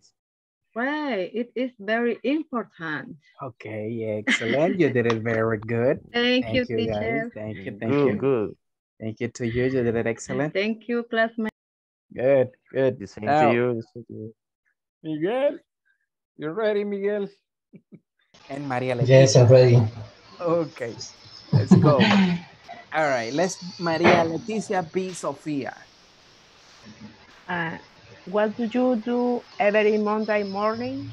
Right, it is very important. Okay, excellent. You did it very good. Thank you, teacher. Guys. Thank you. Good. Thank you to you. You did it excellent. Thank you, classmate. Good. The same to you. Miguel, you're ready, Miguel. And Maria Leticia. Yes, I'm ready. Okay, let's go. All right, let's Maria Leticia be Sofia. What do you do every Monday morning?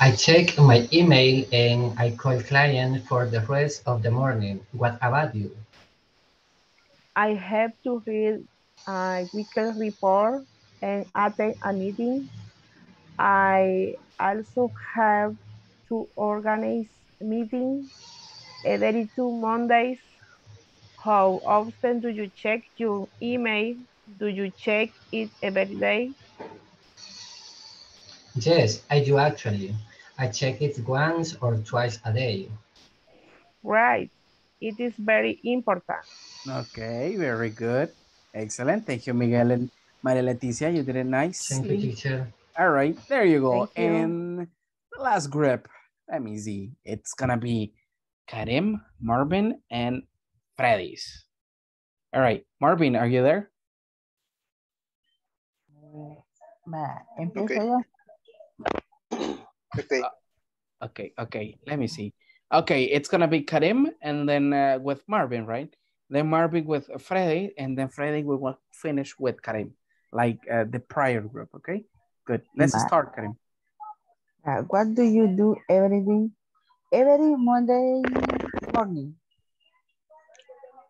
I check my email and I call client for the rest of the morning. What about you? I have to read a weekly report and attend a meeting. I also have to organize meetings every 2 Mondays. How often do you check your email? Do you check it every day? Yes, I do actually. I check it once or twice a day. Right. It is very important. Okay, very good. Excellent. Thank you, Miguel and Maria Leticia. You did it nice. Thank you, teacher. All right, there you go. Thank and you. The last group, let me see. It's going to be Karim, Marvin, and Freddy's. All right, Marvin, are you there? Okay, let me see. Okay, it's going to be Karim and then with Marvin, right? Then Marvin with Freddy, and then Freddy will finish with Karim, like the prior group, okay? Good, let's start, Karim. What do you do every Monday morning?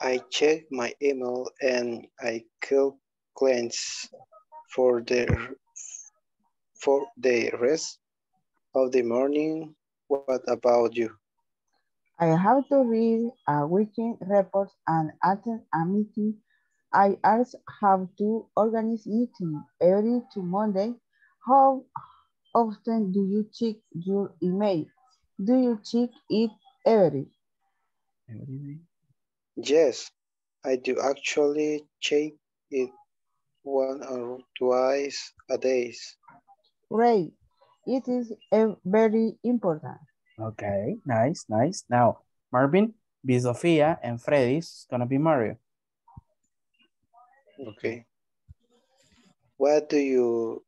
I check my email and I call clients for the rest of the morning. What about you? I have to read a weekly report and attend a meeting. I also have to organize meeting every 2 Mondays. How often do you check your email? Do you check it every day? Yes, I do actually check it one or twice a day. Great. It is very important. Okay, nice, nice. Now, Marvin, B. Sofia, and Freddy's gonna be Mario. Okay. What do you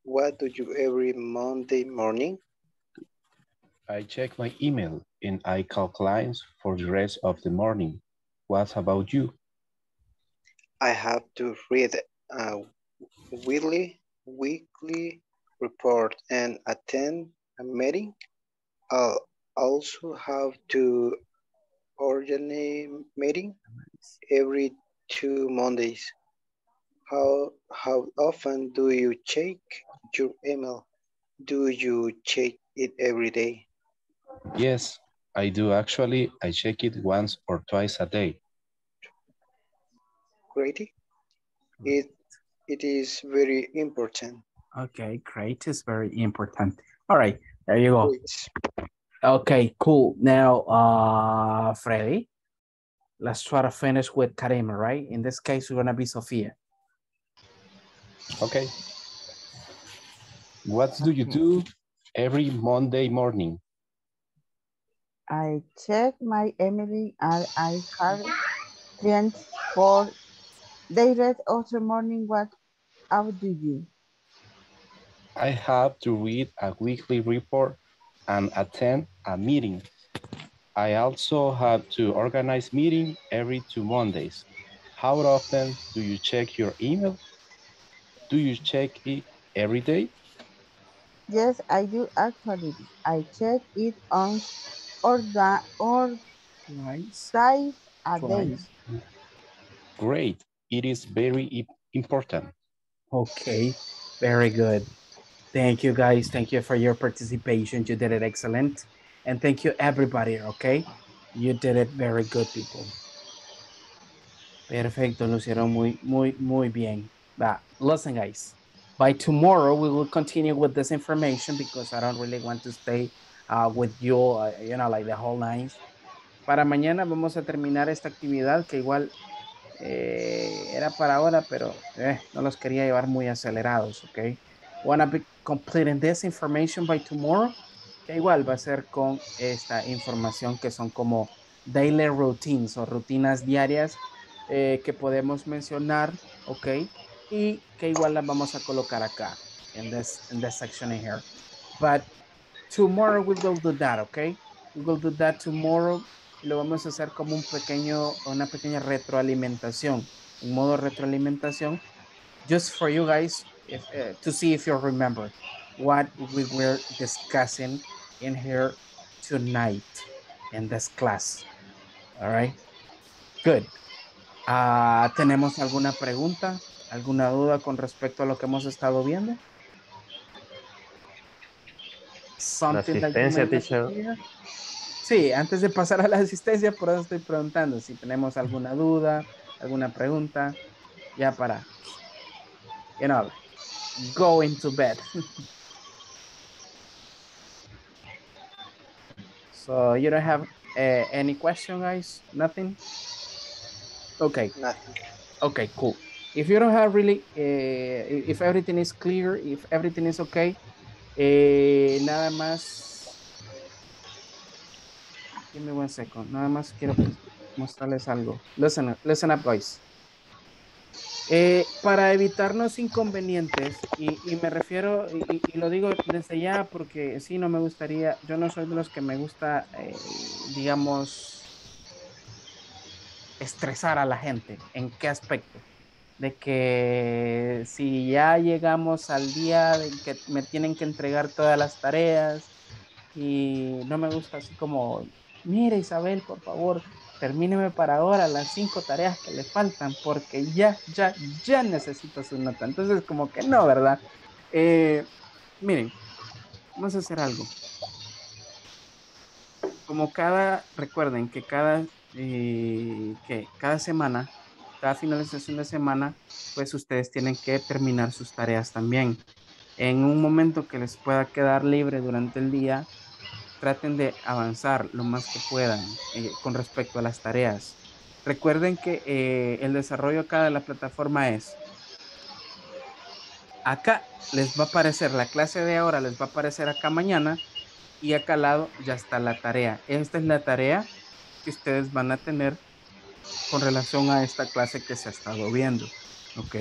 every Monday morning? I check my email and I call clients for the rest of the morning. What about you? I have to read a weekly report and attend a meeting. I'll also have to organize meeting every two Mondays. How often do you check your email? Do you check it every day? Yes, I do actually. I check it once or twice a day. Great. It is very important. Okay, great. It's very important. All right, there you go. Okay, cool. Now, Freddy, let's try to finish with Karim, right? In this case, we're gonna be Sofia. Okay. What do you do every Monday morning? I check my email and I have clients for the rest of the morning. What do you? I have to read a weekly report and attend a meeting. I also have to organize meeting every two Mondays. How often do you check your email? Do you check it every day? Yes, I do actually. I check it on twice a day. Great. It is very important. Okay, very good. Thank you, guys. Thank you for your participation. You did it excellent. And thank you, everybody, okay? You did it very good, people. Perfecto, lo hicieron muy bien. But listen, guys, by tomorrow, we will continue with this information because I don't really want to stay with you, you know, like the whole night. Para mañana vamos a terminar esta actividad que igual era para ahora, pero no los quería llevar muy acelerados, okay? Wanna be completing this information by tomorrow, que igual va a ser con esta información que son como daily routines o rutinas diarias que podemos mencionar, ok, y que igual las vamos a colocar acá, in this section in here. But tomorrow we will do that, ok, we will do that tomorrow, lo vamos a hacer como una pequeña retroalimentación, un modo retroalimentación, just for you guys, to see if you remember what we were discussing in here tonight in this class. All right, good. ¿Tenemos alguna pregunta, alguna duda con respecto a lo que hemos estado viendo? Something la asistencia, teacher. Sí, antes de pasar a la asistencia, por eso estoy preguntando si tenemos alguna duda, alguna pregunta, ya para, you know, going to bed. So you don't have any question, guys? Nothing? Okay. Nothing. Okay, cool. If you don't have really, if everything is clear, if everything is okay, nada más. Give me one second. Nada más quiero mostrarles algo. Listen up, guys. Para evitarnos inconvenientes, y me refiero, y lo digo desde ya porque sí, no me gustaría, yo no soy de los que me gusta, digamos, estresar a la gente. ¿En qué aspecto? De que si ya llegamos al día de que me tienen que entregar todas las tareas, y no me gusta así como, mira Isabel, por favor, termíneme para ahora las 5 tareas que le faltan porque ya necesito su nota. Entonces, como que no, ¿verdad? Miren, vamos a hacer algo. Recuerden que cada semana, cada finalización de semana, pues ustedes tienen que terminar sus tareas también. En un momento que les pueda quedar libre durante el día, traten de avanzar lo más que puedan con respecto a las tareas. Recuerden que el desarrollo acá de la plataforma es, acá les va a aparecer la clase de ahora, les va a aparecer acá mañana, y acá al lado ya está la tarea. Esta es la tarea que ustedes van a tener con relación a esta clase que se ha estado viendo, ¿ok?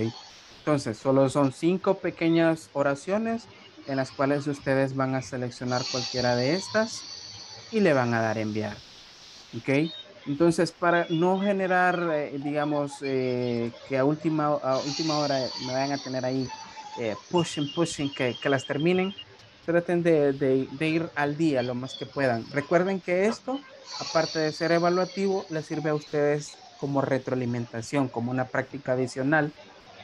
Entonces, solo son 5 pequeñas oraciones en las cuales ustedes van a seleccionar cualquiera de estas y le van a dar a enviar, ¿ok? Entonces, para no generar, digamos, que a última hora me van a tener ahí pushing, que las terminen, traten de ir al día lo más que puedan. Recuerden que esto, aparte de ser evaluativo, les sirve a ustedes como retroalimentación, como una práctica adicional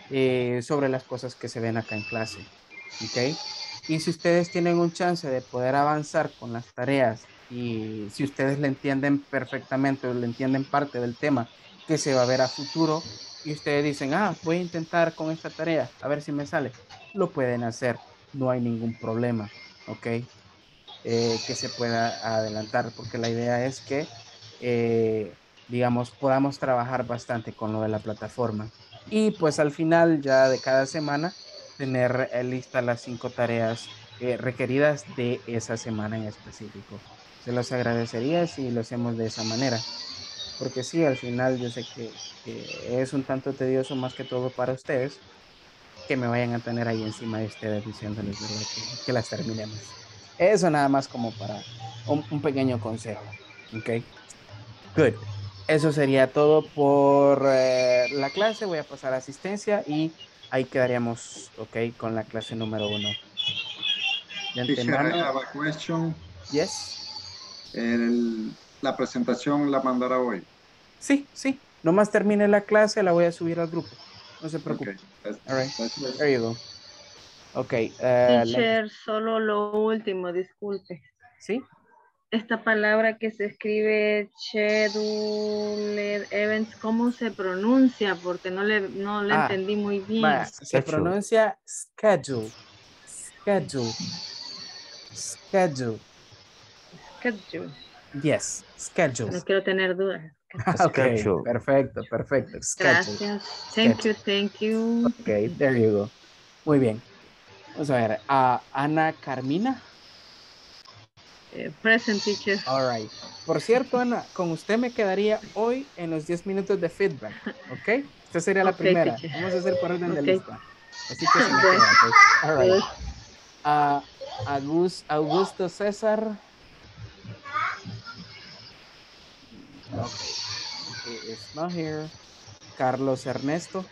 sobre las cosas que se ven acá en clase, ¿ok? Y si ustedes tienen un chance de poder avanzar con las tareas, y si ustedes le entienden perfectamente o le entienden parte del tema que se va a ver a futuro, y ustedes dicen, ah, voy a intentar con esta tarea, a ver si me sale, lo pueden hacer, no hay ningún problema, ¿ok? Que se pueda adelantar, porque la idea es que, digamos, podamos trabajar bastante con lo de la plataforma. Y pues al final ya de cada semana, tener listas las 5 tareas requeridas de esa semana en específico. Se los agradecería si lo hacemos de esa manera, porque sí, al final yo sé que es un tanto tedioso, más que todo para ustedes, que me vayan a tener ahí encima de ustedes diciéndoles, ¿verdad?, que las terminemos. Eso nada más como para un pequeño consejo, ¿ok? Good. Eso sería todo por la clase. Voy a pasar a asistencia y ahí quedaríamos, ¿ok?, con la clase número 1. De antemano, I have a question. Yes. ¿La presentación la mandará hoy? Sí. Nomás termine la clase, la voy a subir al grupo. No se preocupe. Okay. All right. There you go. Ok. Teacher, solo lo último, disculpe. ¿Sí? Esta palabra que se escribe scheduled events, ¿cómo se pronuncia? Porque no le entendí muy bien. Se pronuncia schedule. Schedule. Yes, schedule. No quiero tener dudas. Okay, perfecto. Schedule. Gracias. Thank you. Okay, there you go. Muy bien. Vamos a ver, Ana Carmina. Present, teacher. All right. Por cierto, Ana, con usted me quedaría hoy en los 10 minutos de feedback, ¿ok? Esta sería la primera. Teacher. Vamos a hacer por orden de lista. Así que se me queda, pues. All right. Augusto César. Okay. He is not here. Carlos Ernesto.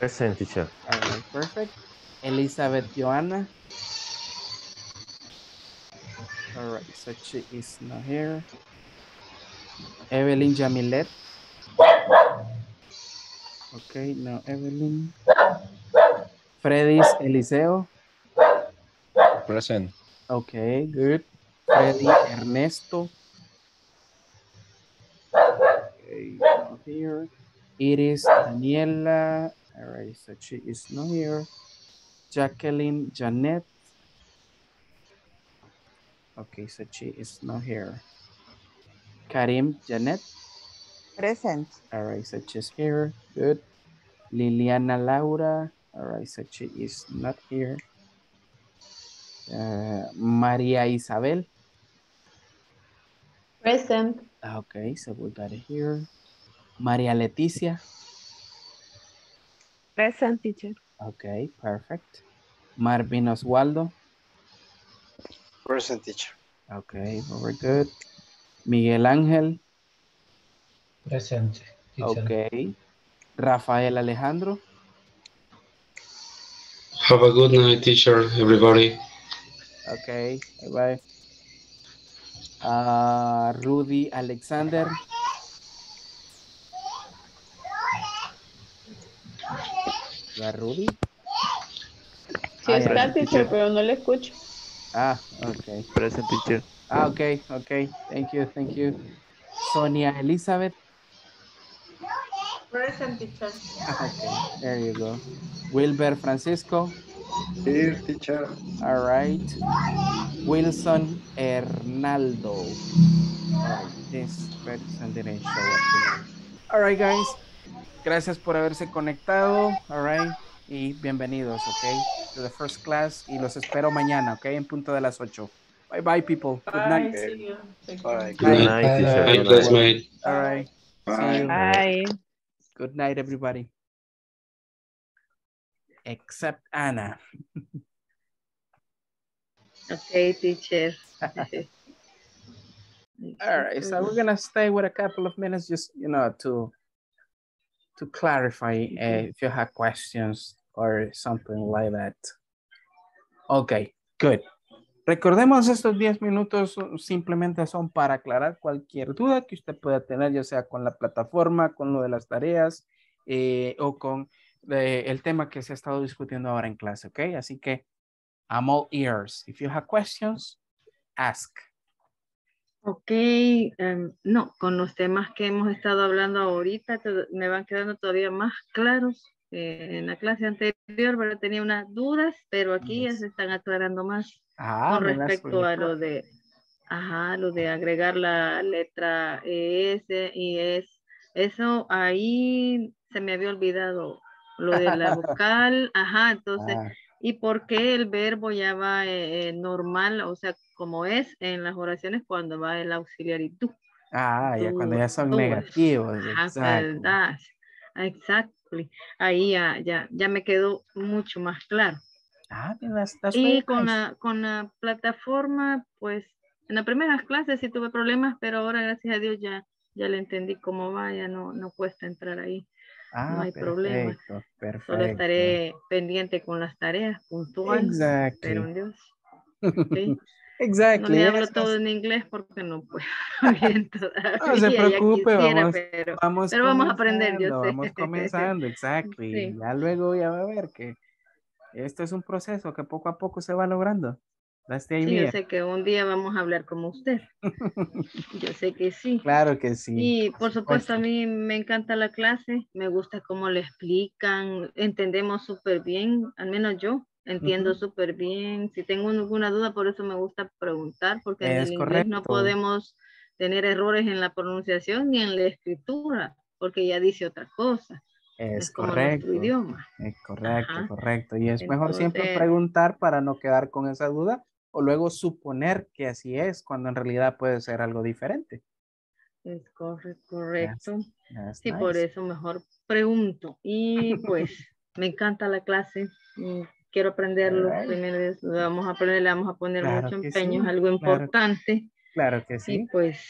Present, teacher. All right, perfect. Elizabeth Joanna. All right, so she is not here. Evelyn Jamilet. Okay, no Evelyn. Freddy Eliseo. Present. Okay, good. Freddy Ernesto. Okay, not here. Iris Daniela. All right, so she is not here. Jacqueline Jeanette. Okay, so she is not here. Karim Janet. Present. All right, so she's here. Good. Liliana Laura. All right, so she is not here. María Isabel. Present. Okay, so we got it here. María Leticia. Present, teacher. Okay, perfect. Marvin Oswaldo. Present, teacher. Okay, very good. Miguel Ángel. Present, teacher. Okay. Rafael Alejandro. Have a good night, teacher, everybody. Okay, bye-bye. Rudy Alexander. Rudy. Sí, está, teacher, pero no le escucho. Okay. Present, teacher. Okay. Thank you. Sonia Elizabeth. Present, teacher. Okay, there you go. Wilber Francisco. Here, teacher. All right. Wilson Hernaldo. Yes, and then I show up. Alright, guys. Gracias por haberse conectado. Alright. Y bienvenidos, okay? To the first class. Y los espero mañana, okay? En punto de las 8. Bye bye, people. Bye. Good night. See you. Thank you. All right. Good night. Good night, mate. All right. Bye. See you. Bye. Good night, everybody. Except Anna. Okay, teacher. All right. So we're gonna stay with a couple of minutes, just to clarify if you have questions or something like that. Okay. Good. Recordemos, estos 10 minutos simplemente son para aclarar cualquier duda que usted pueda tener, ya sea con la plataforma, con lo de las tareas o con el tema que se ha estado discutiendo ahora en clase, ¿ok? Así que, I'm all ears. If you have questions, ask. Ok, no, con los temas que hemos estado hablando ahorita, me van quedando todavía más claros. En la clase anterior, pero tenía unas dudas, pero aquí ya se están aclarando más con respecto a lo de, lo de agregar la letra ES y ES. Eso ahí se me había olvidado, lo de la vocal, entonces, y por qué el verbo ya va normal, o sea, como es en las oraciones cuando va el auxiliar y tú. Ya cuando ya son negativos. Exacto. Ahí ya me quedó mucho más claro. Y con la plataforma, pues, en las primeras clases sí tuve problemas, pero ahora, gracias a Dios, ya le entendí cómo va, ya no cuesta entrar ahí. No hay problema. Perfecto. Solo estaré pendiente con las tareas puntuales. Exacto. Pero en Dios. ¿Sí? Exacto. No le hablo todo en inglés porque no puedo bien todavía. No se preocupe, vamos a aprender, yo sé. Vamos comenzando, exacto. Sí. Y ya luego ya va a ver que esto es un proceso que poco a poco se va logrando. Sí, yo sé que un día vamos a hablar como usted. Yo sé que sí. Claro que sí. Y por supuesto a mí me encanta la clase, me gusta cómo le explican, entendemos súper bien, al menos yo. Entiendo súper bien. Si tengo alguna duda, por eso me gusta preguntar, porque en el inglés no podemos tener errores en la pronunciación ni en la escritura, porque ya dice otra cosa. Es correcto. Como nuestro idioma. Es correcto, correcto. Y es mejor siempre preguntar para no quedar con esa duda o luego suponer que así es, cuando en realidad puede ser algo diferente. Es correcto. Sí, por eso mejor pregunto. Y pues me encanta la clase. Quiero aprenderlo, primero vamos a aprender, le vamos a poner mucho empeño, es algo importante. Claro que sí. Y pues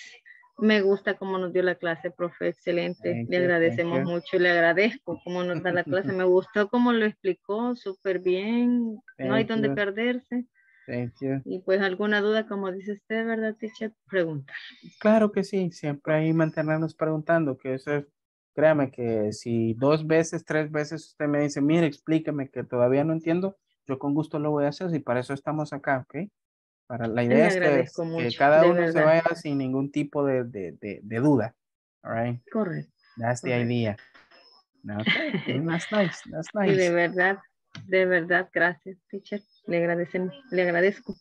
me gusta cómo nos dio la clase, profe, excelente. Le agradecemos mucho, le agradezco cómo nos da la clase. Me gustó cómo lo explicó, súper bien. No hay donde perderse. Y pues alguna duda, como dice usted, ¿verdad, teacher? Preguntar. Claro que sí, siempre ahí mantenernos preguntando, que eso es. Créame que si 2 veces, 3 veces usted me dice, mire, explícame que todavía no entiendo, yo con gusto lo voy a hacer y para eso estamos acá, ¿ok? Para la idea es que cada uno se vaya sin ningún tipo de duda, all right? Correcto. That's the idea. Okay, that's nice, that's nice. Y de verdad, gracias, teacher. Le agradezco.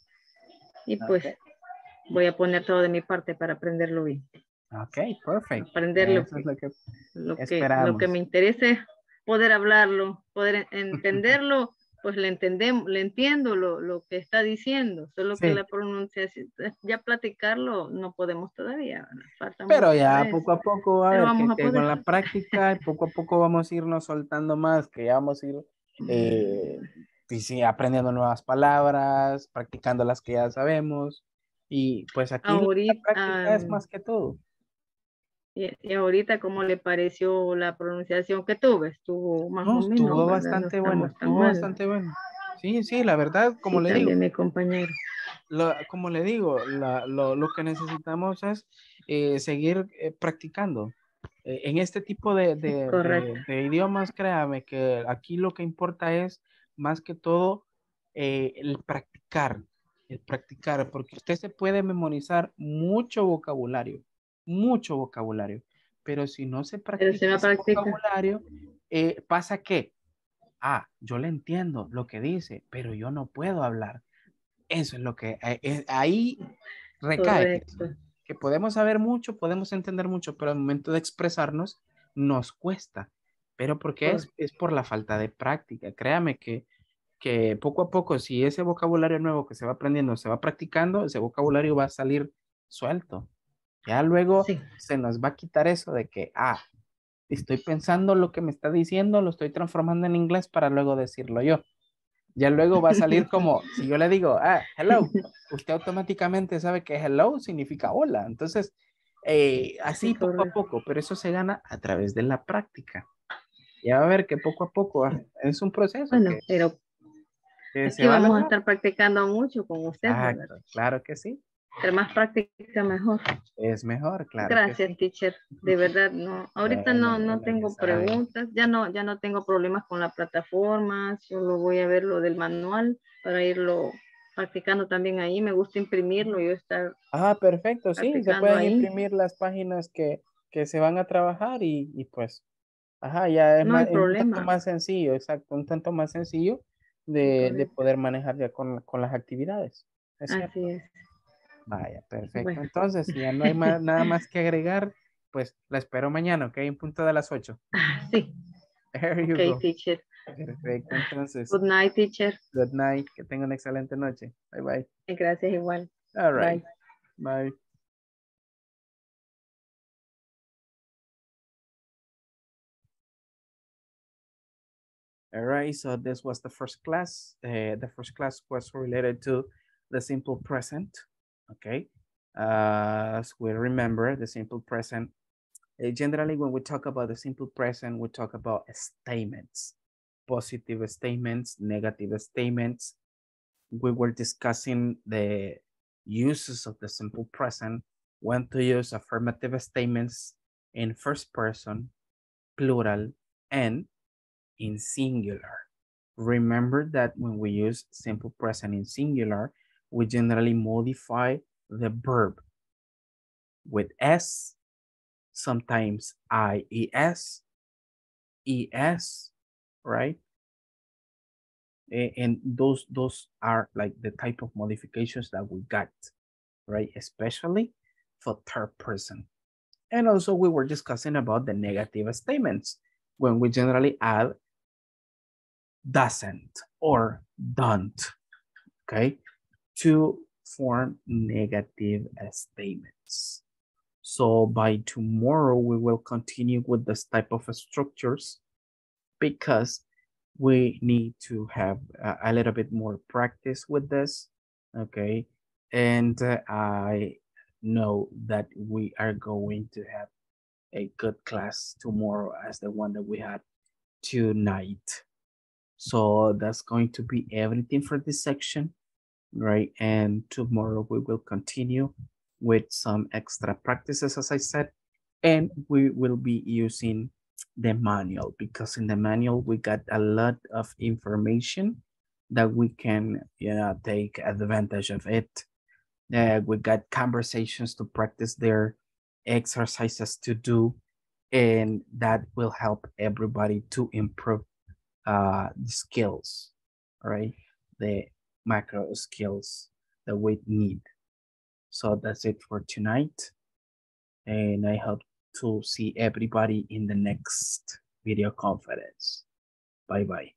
Y pues voy a poner todo de mi parte para aprenderlo bien. Ok, perfecto. Aprender lo que me interesa es poder hablarlo, poder entenderlo, pues le entiendo lo que está diciendo, solo que la pronunciación, ya platicarlo no podemos todavía. Pero ya poco a poco, con la práctica, poco a poco vamos a irnos soltando más, que ya vamos a ir aprendiendo nuevas palabras, practicando las que ya sabemos, y pues aquí ahorita, la práctica es más que todo. Y ahorita, ¿cómo le pareció la pronunciación que tuve? Estuvo más o menos. Estuvo bastante bueno, estuvo bastante bueno. Sí, sí, la verdad, como le digo. Mi compañero. Como le digo, lo que necesitamos es seguir practicando. En este tipo de idiomas, créame que aquí lo que importa es más que todo el practicar, porque usted se puede memorizar mucho vocabulario, pero si no se practica vocabulario, ¿pasa qué? Yo le entiendo lo que dice, pero yo no puedo hablar. Eso es lo que ahí recae. Correcto. que podemos saber mucho, podemos entender mucho, pero al momento de expresarnos nos cuesta. Pero porque es por la falta de práctica. Créame que poco a poco, si ese vocabulario nuevo que se va aprendiendo, se va practicando, ese vocabulario va a salir suelto. Ya luego se nos va a quitar eso de que, estoy pensando lo que me está diciendo, lo estoy transformando en inglés para luego decirlo yo. Ya luego va a salir como, si yo le digo, hello, usted automáticamente sabe que hello significa hola. Entonces, así poco a poco, pero eso se gana a través de la práctica. Ya va a ver que poco a poco es un proceso. Bueno, pero aquí vamos a estar practicando mucho con usted. Claro que sí. Entre más práctica, mejor. Es mejor, claro. Gracias, teacher. De verdad, no. Ahorita no tengo preguntas. Ya no tengo problemas con la plataforma. Solo voy a ver lo del manual para irlo practicando también ahí. Me gusta imprimirlo. Yo estar. Perfecto. Sí, se pueden ahí imprimir las páginas que se van a trabajar y pues, ya es un tanto más sencillo, exacto, un tanto más sencillo de poder manejar ya con las actividades. Así es. Vaya, perfecto. Bueno. Entonces, si ya no hay nada más que agregar, pues la espero mañana, ¿ok? En punto de las 8. Sí. Okay, teacher. Perfecto, entonces. Good night, teacher. Good night. Que tenga una excelente noche. Bye, bye. Gracias, igual. All right. Bye. Bye. All right, so this was the first class. The first class was related to the simple present. Okay, as we remember, the simple present, generally when we talk about the simple present, we talk about statements, positive statements, negative statements. We were discussing the uses of the simple present, when to use affirmative statements in first person, plural, and in singular. Remember that when we use simple present in singular, we generally modify the verb with S, sometimes IES, ES, right? And those are like the type of modifications that we got, right? Especially for third person. And also we were discussing about the negative statements when we generally add doesn't or don't, okay? To form negative statements. So by tomorrow, we will continue with this type of structures because we need to have a little bit more practice with this, okay? And I know that we are going to have a good class tomorrow as the one that we had tonight. So that's going to be everything for this section. Right, and tomorrow we will continue with some extra practices, as I said, and we will be using the manual because in the manual we got a lot of information that we can take advantage of it. We got conversations to practice there, exercises to do, and that will help everybody to improve the skills, right? The macro skills that we need. So that's it for tonight. And I hope to see everybody in the next video conference. Bye-bye.